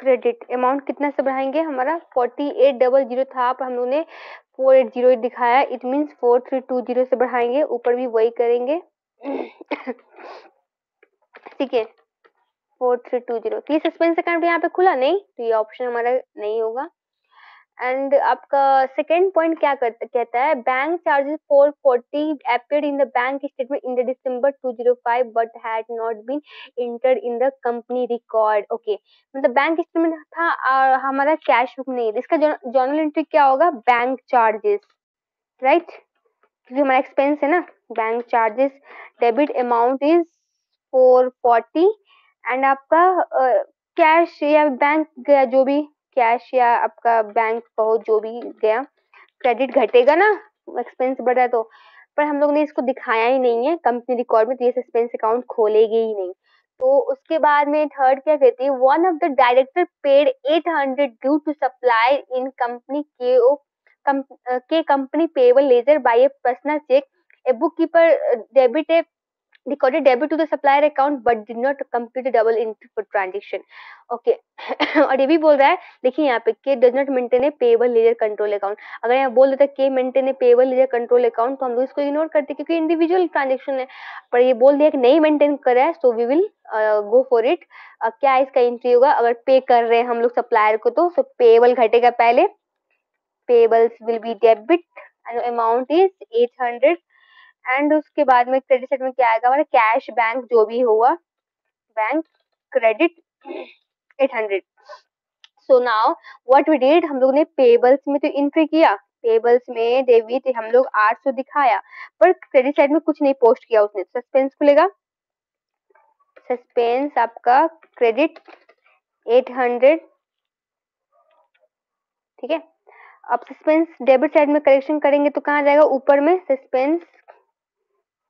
credit. Amount कितना से बढ़ाएंगे, हमारा 4800 था पर हम लोगों ने 480 दिखाया, इट मींस 4320 से बढ़ाएंगे, ऊपर भी वही करेंगे. ठीक है, 4320. तो ये सस्पेंस अकाउंट यहाँ पे खुला नहीं, तो ये ऑप्शन हमारा नहीं होगा. एंड आपका सेकेंड पॉइंट क्या कहता है, bank charges 440 appeared in the bank statement in the December 2005 but had not been entered in the company record. Okay, मतलब बैंक स्टेटमेंट था और हमारा कैश बुक नहीं है, इसका जर्नल एंट्री क्या होगा, बैंक चार्जेस, राइट, क्योंकि हमारा एक्सपेंस है ना. Bank charges debit amount is 440 and आपका कैश या बैंक गया, जो भी कैश या आपका बैंक कहो जो भी गया, क्रेडिट घटेगा ना, एक्सपेंस बढ़ रहा है तो. पर हम लोग ने इसको दिखाया ही नहीं है कंपनी रिकॉर्ड में, तो ये सस्पेंस अकाउंट खोलेगी ही नहीं. तो उसके बाद में थर्ड क्या कहती है, one of the director paid 800 due to supply in company के company payable ledger by a personal cheque. A book keeper debit a recorded debit to the supplier account but did not complete the double entry for transaction. Okay. और ये भी बोल रहा है, देखिए यहाँ पे के does not maintain a payable ledger control account. अगर यहाँ बोल देता के maintain a payable ledger control account तो हम लोग इसको इग्नोर करते क्योंकि इंडिविजुअल ट्रांजेक्शन है. पर ये बोल दिया कि नहीं मेंटेन कर रहा है, so we will go for it. क्या इसका एंट्री होगा, अगर पे कर रहे हैं हम लोग सप्लायर को तो सो पेबल घटेगा पहले, payables will be debit and amount is 800 and उसके बाद में क्रेडिट साइड में क्या आएगा हमारा, कैश बैंक जो भी हुआ bank credit 800. So now what we did, हम लोग ने पेबल्स में तो एंट्री किया, पेबल्स में डेबिट हम लोग 800 दिखाया पर क्रेडिट साइड में कुछ नहीं पोस्ट किया उसने, सस्पेंस खुलेगा, सस्पेंस आपका क्रेडिट 800. ठीक है, अब सस्पेंस डेबिट साइड में करेक्शन करेंगे तो कहाँ जाएगा, ऊपर में सस्पेंस.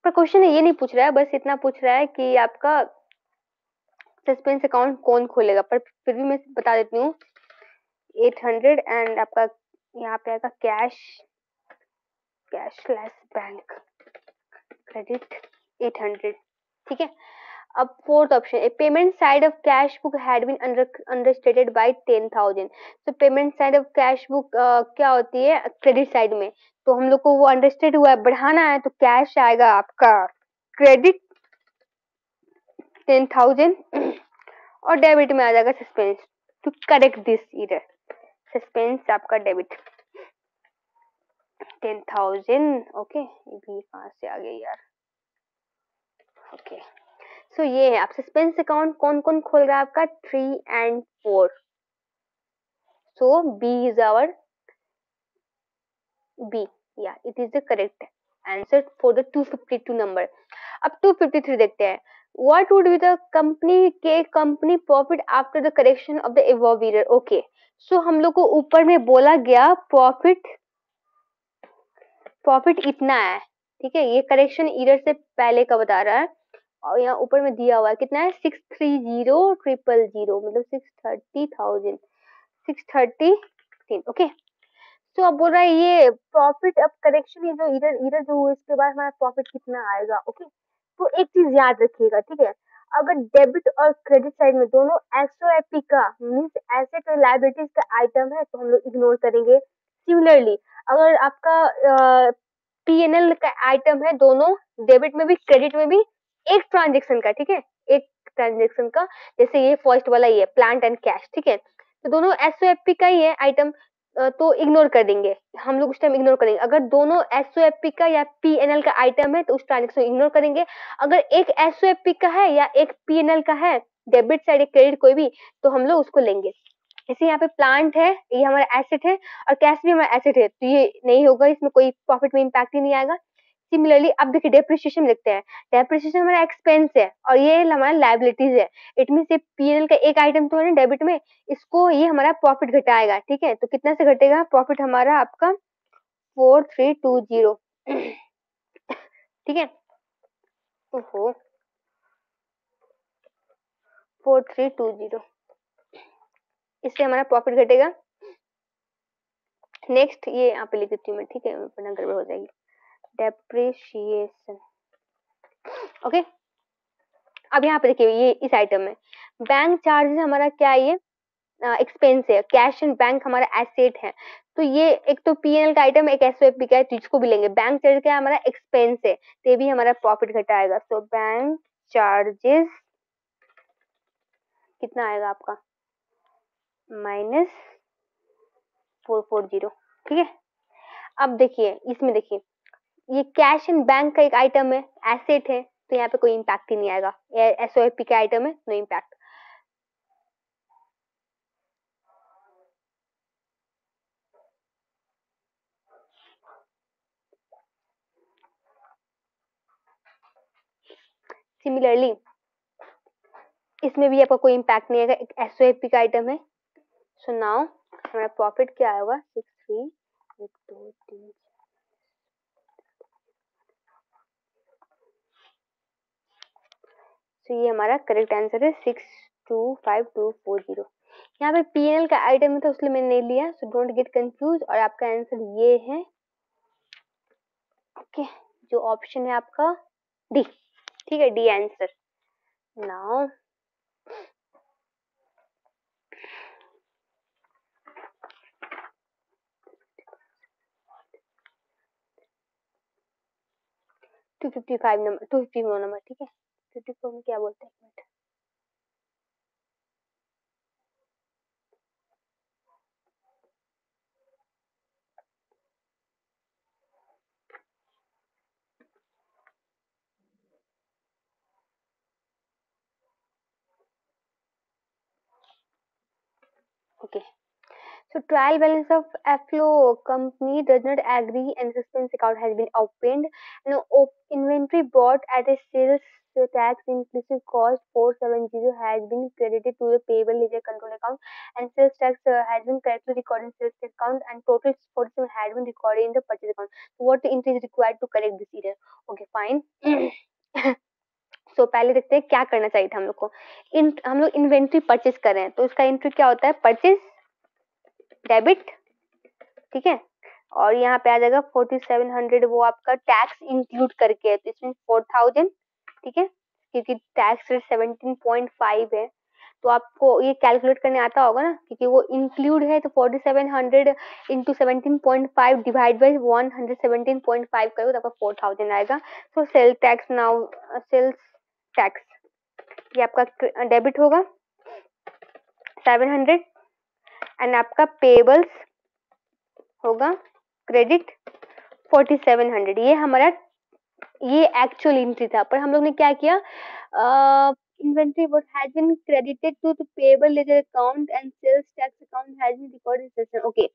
पर क्वेश्चन ये नहीं पूछ रहा है, बस इतना पूछ रहा है कि आपका सस्पेंस अकाउंट कौन खोलेगा. पर फिर भी मैं बता देती हूँ 800 एंड आपका यहाँ पे आएगा cash cash less bank credit 800. ठीक है, Up fourth option, a payment side of cash book had been understated by 10,000. तो payment side of cash book क्या होती है credit side में, तो हम लोग को वो understated हुआ है, बढ़ाना है तो cash आएगा आपका credit 10,000 और debit में आ जाएगा suspense to correct this error. Suspense आपका debit 10,000. ओके ये भी कहाँ से आ गई यार. ओके सो ये है आप सस्पेंस अकाउंट कौन कौन खोल रहा है आपका 3 and 4. So B is our B या it is the correct answer for the 252 number. अब 253 देखते हैं. What would be the company profit after the correction of the above error. Okay so हम लोग को ऊपर में बोला गया प्रॉफिट इतना है, ठीक है, ये करेक्शन एरर से पहले का बता रहा है और यहाँ ऊपर में दिया हुआ है कितना है 630,000 मतलब 630,000 630,000. ओके तो अब बोल रहा है ये प्रॉफिट अब करेक्शन ये जो एरर जो हुआ इसके बाद हमारा प्रॉफिट कितना आएगा. ओके तो एक चीज याद रखिएगा, ठीक है, अगर डेबिट और क्रेडिट साइड में दोनों एसओएपी का मींस एसेट और लायबिलिटीज का आइटम है तो हम लोग इग्नोर करेंगे. सिमिलरली अगर आपका पीएनएल का आइटम है दोनों डेबिट में भी क्रेडिट में भी एक ट्रांजेक्शन का, ठीक है, एक ट्रांजेक्शन का, जैसे ये फर्स्ट वाला ये प्लांट एंड कैश, ठीक है, तो दोनों एसओएफपी का ही है आइटम तो इग्नोर कर देंगे हम लोग उस टाइम इग्नोर करेंगे. अगर दोनों एसओएफपी का या पीएनएल का आइटम है तो उस ट्रांजेक्शन इग्नोर करेंगे. अगर एक एसओएफपी का है या एक पीएनएल का है डेबिट साइड या क्रेडिट कोई भी तो हम लोग उसको लेंगे. जैसे यहाँ पे प्लांट है ये हमारा एसेट है और कैश भी हमारा एसेट है तो ये नहीं होगा, इसमें कोई प्रॉफिट में इम्पैक्ट ही नहीं आएगा. सिमिलरली अब देखिए डेप्रिसिएशन देखते हैं. डेप्रिसिएशन हमारा एक्सपेंस है और ये हमारा लायबिलिटीज है. इट मींस ये पीएनएल का एक आइटम तो है ना डेबिट में, इसको ये हमारा प्रॉफिट घटाएगा, ठीक है, तो कितना से घटेगा प्रॉफिट हमारा आपका 4320, ठीक है, ओहो 4320 इससे हमारा प्रॉफिट घटेगा. नेक्स्ट ये यहाँ पे लिख देती हूँ मैं, ठीक है, वरना गड़बड़ हो जाएगी. डेप्रिसिएशन. ओके अब यहाँ पे देखिए ये इस आइटम में बैंक चार्जेस हमारा क्या है एक्सपेंस है, कैश एंड बैंक हमारा एसेट है तो ये एक तो पीएनएल का आइटम एक एसओएफपी का है तो इसको भी लेंगे. बैंक चार्ज क्या है हमारा एक्सपेंस है तो ये भी हमारा प्रॉफिट घटाएगा. तो बैंक चार्जेस कितना आएगा आपका -440, ठीक है. अब देखिए इसमें देखिए ये कैश एंड बैंक का एक आइटम है एसेट है तो यहाँ पे कोई इम्पैक्ट ही नहीं आएगा. एसओएफपी का आइटम है नो इम्पैक्ट. सिमिलरली इसमें भी आपका कोई इम्पैक्ट नहीं आएगा, एक एसओएफपी का आइटम है. सो नाउ हमारा प्रॉफिट क्या आएगा 63123 तो ये हमारा करेक्ट आंसर है 625240. यहाँ पे पीएनएल का आइटम था उसलिए मैंने नहीं लिया, सो डोंट गेट कंफ्यूज और आपका आंसर ये है. ओके जो ऑप्शन है आपका डी, ठीक है, D answer. Now two fifty number, ठीक है, को क्या बोलते हैं okay. So trial balance of Aflo company does not agree and suspense account has been opened and inventory bought at a sales tax inclusive cost 470 has been credited to the payable ledger control account and sales tax has been correctly recorded in sales tax account and total 47 has been recorded in the purchase account. So what entry is required to correct this error? Okay, fine. So, पहले देखते हैं क्या करना चाहिए था हम लोग को. हम लोग इन्वेंट्री परचेज कर रहे हैं तो उसका एंट्री क्या होता है परचेज डेबिट, ठीक है, और यहाँ पे आ जाएगा 4700 वो आपका टैक्स इंक्लूड करके है तो इसमें 4000, ठीक है, क्योंकि टैक्स रेट 17.5 है, तो आपको ये कैलकुलेट करने आता होगा ना, क्योंकि वो इंक्लूड है। तो 4700 इंटू 17.5 डिवाइड बाई 117.5 करो तो आपका 4000 आएगा। So sales tax now, sales tax ये आपका डेबिट होगा 700 एंड आपका पेबल्स होगा क्रेडिट 4700। ये हमारा ये एक्चुअल एंट्री था, पर हम लोग ने क्या किया, inventory what has been credited to the payable ledger account and sales tax account has been recorded in session. Okay,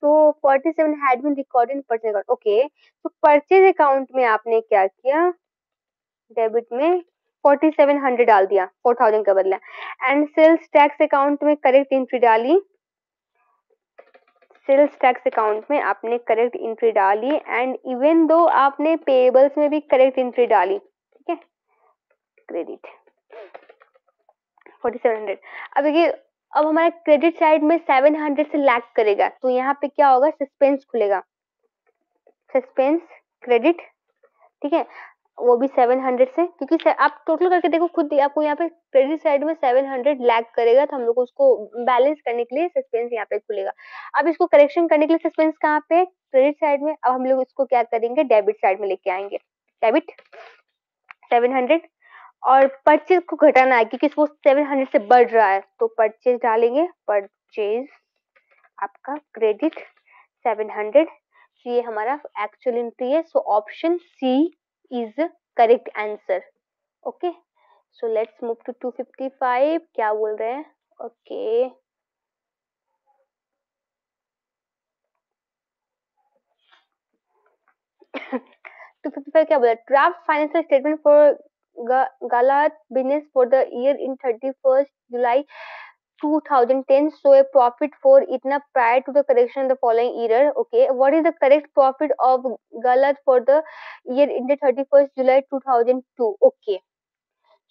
so 47 had been recorded in purchase account. Okay, so purchase account में आपने क्या किया, debit में 4700 डाल दिया 4000 का बदला, and sales tax account में करेक्ट एंट्री डाली, सेल्स टैक्स अकाउंट में आपने करेक्ट एंट्री डाली, एंड इवन दो आपने पेबल्स में भी करेक्ट एंट्री डाली, ठीक है, क्रेडिट 4700। अब ये अब हमारा क्रेडिट साइड में 700 से लैग करेगा, तो यहाँ पे क्या होगा, सस्पेंस खुलेगा, सस्पेंस क्रेडिट, ठीक है, वो भी 700 से, क्योंकि आप टोटल करके देखो खुद ही, आपको यहाँ पे क्रेडिट साइड में 700 लैग करेगा, तो हम लोग उसको बैलेंस करने के लिए सस्पेंस यहाँ पे खुलेगा। अब इसको करेक्शन करने के लिए सस्पेंस कहाँ पे, क्रेडिट साइड में। अब हम लोग इसको क्या करेंगे, डेबिट साइड में लेके आएंगे, डेबिट 700 और परचेज को घटाना है क्योंकि वो 700 से बढ़ रहा है, तो परचेज डालेंगे, परचेज आपका क्रेडिट 700। ये हमारा एक्चुअल एंट्री है, so option C is correct answer. Okay, so let's move to 255। क्या बोल रहे हैं, ओके okay. 255 क्या बोल रहा है, draft financial statement for Galat business for the year in 31st July 2010 show a profit for itna prior to the correction of the following error. Okay, what is the correct profit of Galat for the year ended 31st July 2002? Okay,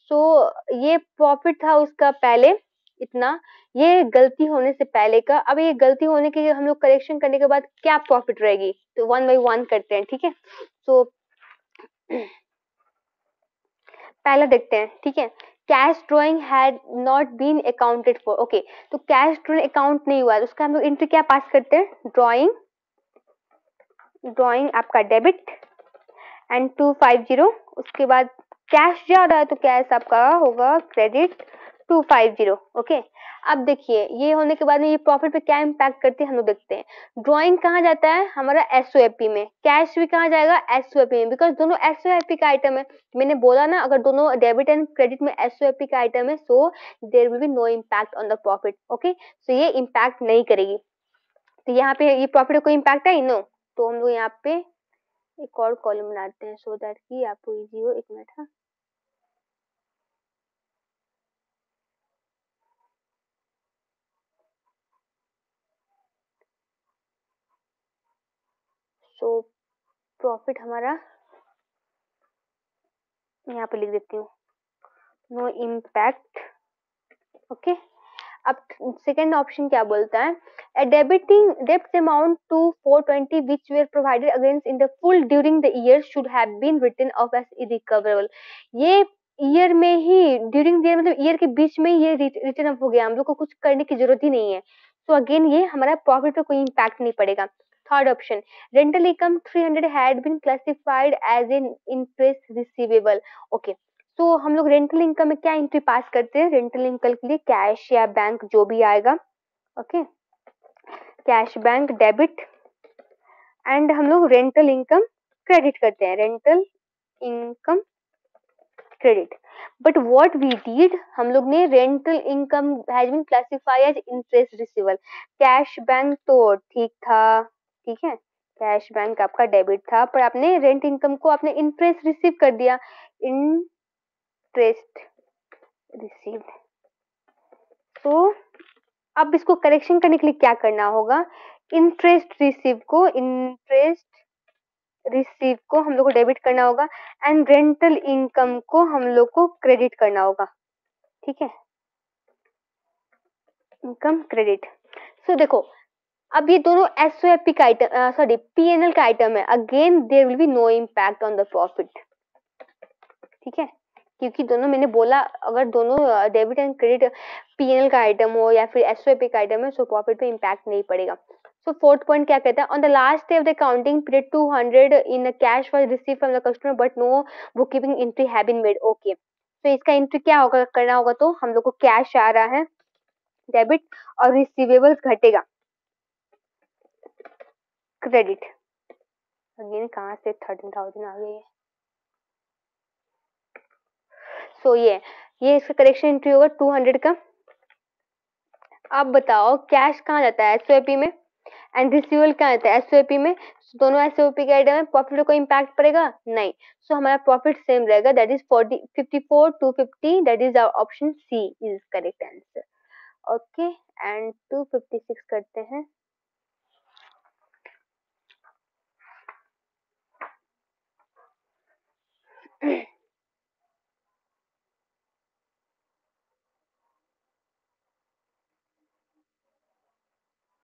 so ये profit था उसका पहले इतना, ये गलती होने से पहले का। अब ये गलती होने के हम लोग करेक्शन करने के बाद क्या प्रॉफिट रहेगी, तो 1/1 करते हैं, ठीक है। सो पहला देखते हैं, ठीक है, cash drawing had not been accounted for. Okay, तो कैश ड्रॉइंग अकाउंट नहीं हुआ, उसका हम लोग एंट्री क्या पास करते हैं, ड्रॉइंग आपका डेबिट एंड 250। उसके बाद कैश जा रहा है तो कैश आपका होगा क्रेडिट 250। ओके, अब देखिए ये होने के बाद में ये प्रॉफिट पे क्या इम्पैक्ट करती है हम लोग देखते हैं। ड्रॉइंग कहाँ जाता है हमारा एसओएपी में, कैश भी कहाँ जाएगा एसओएपी में, बिकॉज दोनों एसओएपी का आइटम है। मैंने बोला ना अगर दोनों डेबिट एंड क्रेडिट में एसओएपी का आइटम है, so there will be no impact on the profit. Okay, so ये इम्पैक्ट नहीं करेगी, तो यहाँ पे ये प्रॉफिट कोई इम्पैक्ट है नो। तो हम लोग यहाँ पे एक और कॉलम बनाते हैं सो दैट की आपको ईजी हो। एक मिनट, तो प्रॉफिट हमारा यहाँ पे लिख देती हूँ, नो इम्पैक्ट। ओके, अब सेकेंड ऑप्शन क्या बोलता है, ए डेबिटिंग डेब्ट amount to 420 which were provided against in the full during the year should have been written off as recoverable. ये ईयर में ही, ड्यूरिंग द ईयर मतलब ईयर के बीच में ही ये रिटन ऑफ हो गया, हम लोग को कुछ करने की जरूरत ही नहीं है। सो अगेन ये हमारा प्रॉफिट पर कोई इम्पैक्ट नहीं पड़ेगा। Third option, rental income 300 had been classified as an interest receivable. Okay, so हम लोग rental income में क्या entry pass करते हैं, rental income के लिए cash या bank जो भी आएगा। Okay, cash bank debit and हम लोग rental income credit करते हैं, rental income credit. But what we did, हम लोग ने rental income has been classified as interest receivable. Cash bank तो ठीक था, ठीक है, कैश बैंक आपका डेबिट था, पर आपने रेंट इनकम को आपने इंटरेस्ट रिसीव कर दिया, इंटरेस्ट रिसीव। तो अब इसको करेक्शन करने के लिए क्या करना होगा, इंटरेस्ट रिसीव को हम लोग को डेबिट करना होगा एंड रेंटल इनकम को हम लोग को क्रेडिट करना होगा, ठीक है, इनकम क्रेडिट। सो देखो अब ये दोनों एसओएपी का आइटम, सॉरी पीएनएल का आइटम है, again there will be no impact on the profit, ठीक है। क्योंकि दोनों मैंने बोला अगर दोनों डेबिट एंड क्रेडिट पीएनएल का आइटम हो या फिर एसओपी का आइटम है सो प्रॉफिट पे इम्पैक्ट नहीं पड़ेगा। सो फोर्थ पॉइंट क्या कहता है, on the last day of the accounting period 200 in cash was receive from the customer but no book keeping entry have been made. Okay तो इसका एंट्री क्या होगा करना होगा, तो हम लोग को कैश आ रहा है डेबिट और रिसीवेबल्स घटेगा क्रेडिट। अगेन कहाँ से 13,000 आ गई है। सो ये इसका करेक्शन एंट्री होगा 200 का। अब बताओ कैश कहाँ जाता है एसओपी में एंड रिसीवेबल कहाँ जाता है एसओपी में। दोनों एसओपी के आइटम है, प्रॉफिट को इम्पैक्ट पड़ेगा नहीं। सो हमारा प्रॉफिट सेम रहेगा that is 44,250 that is our option C is correct answer. Okay and 256 करते हैं।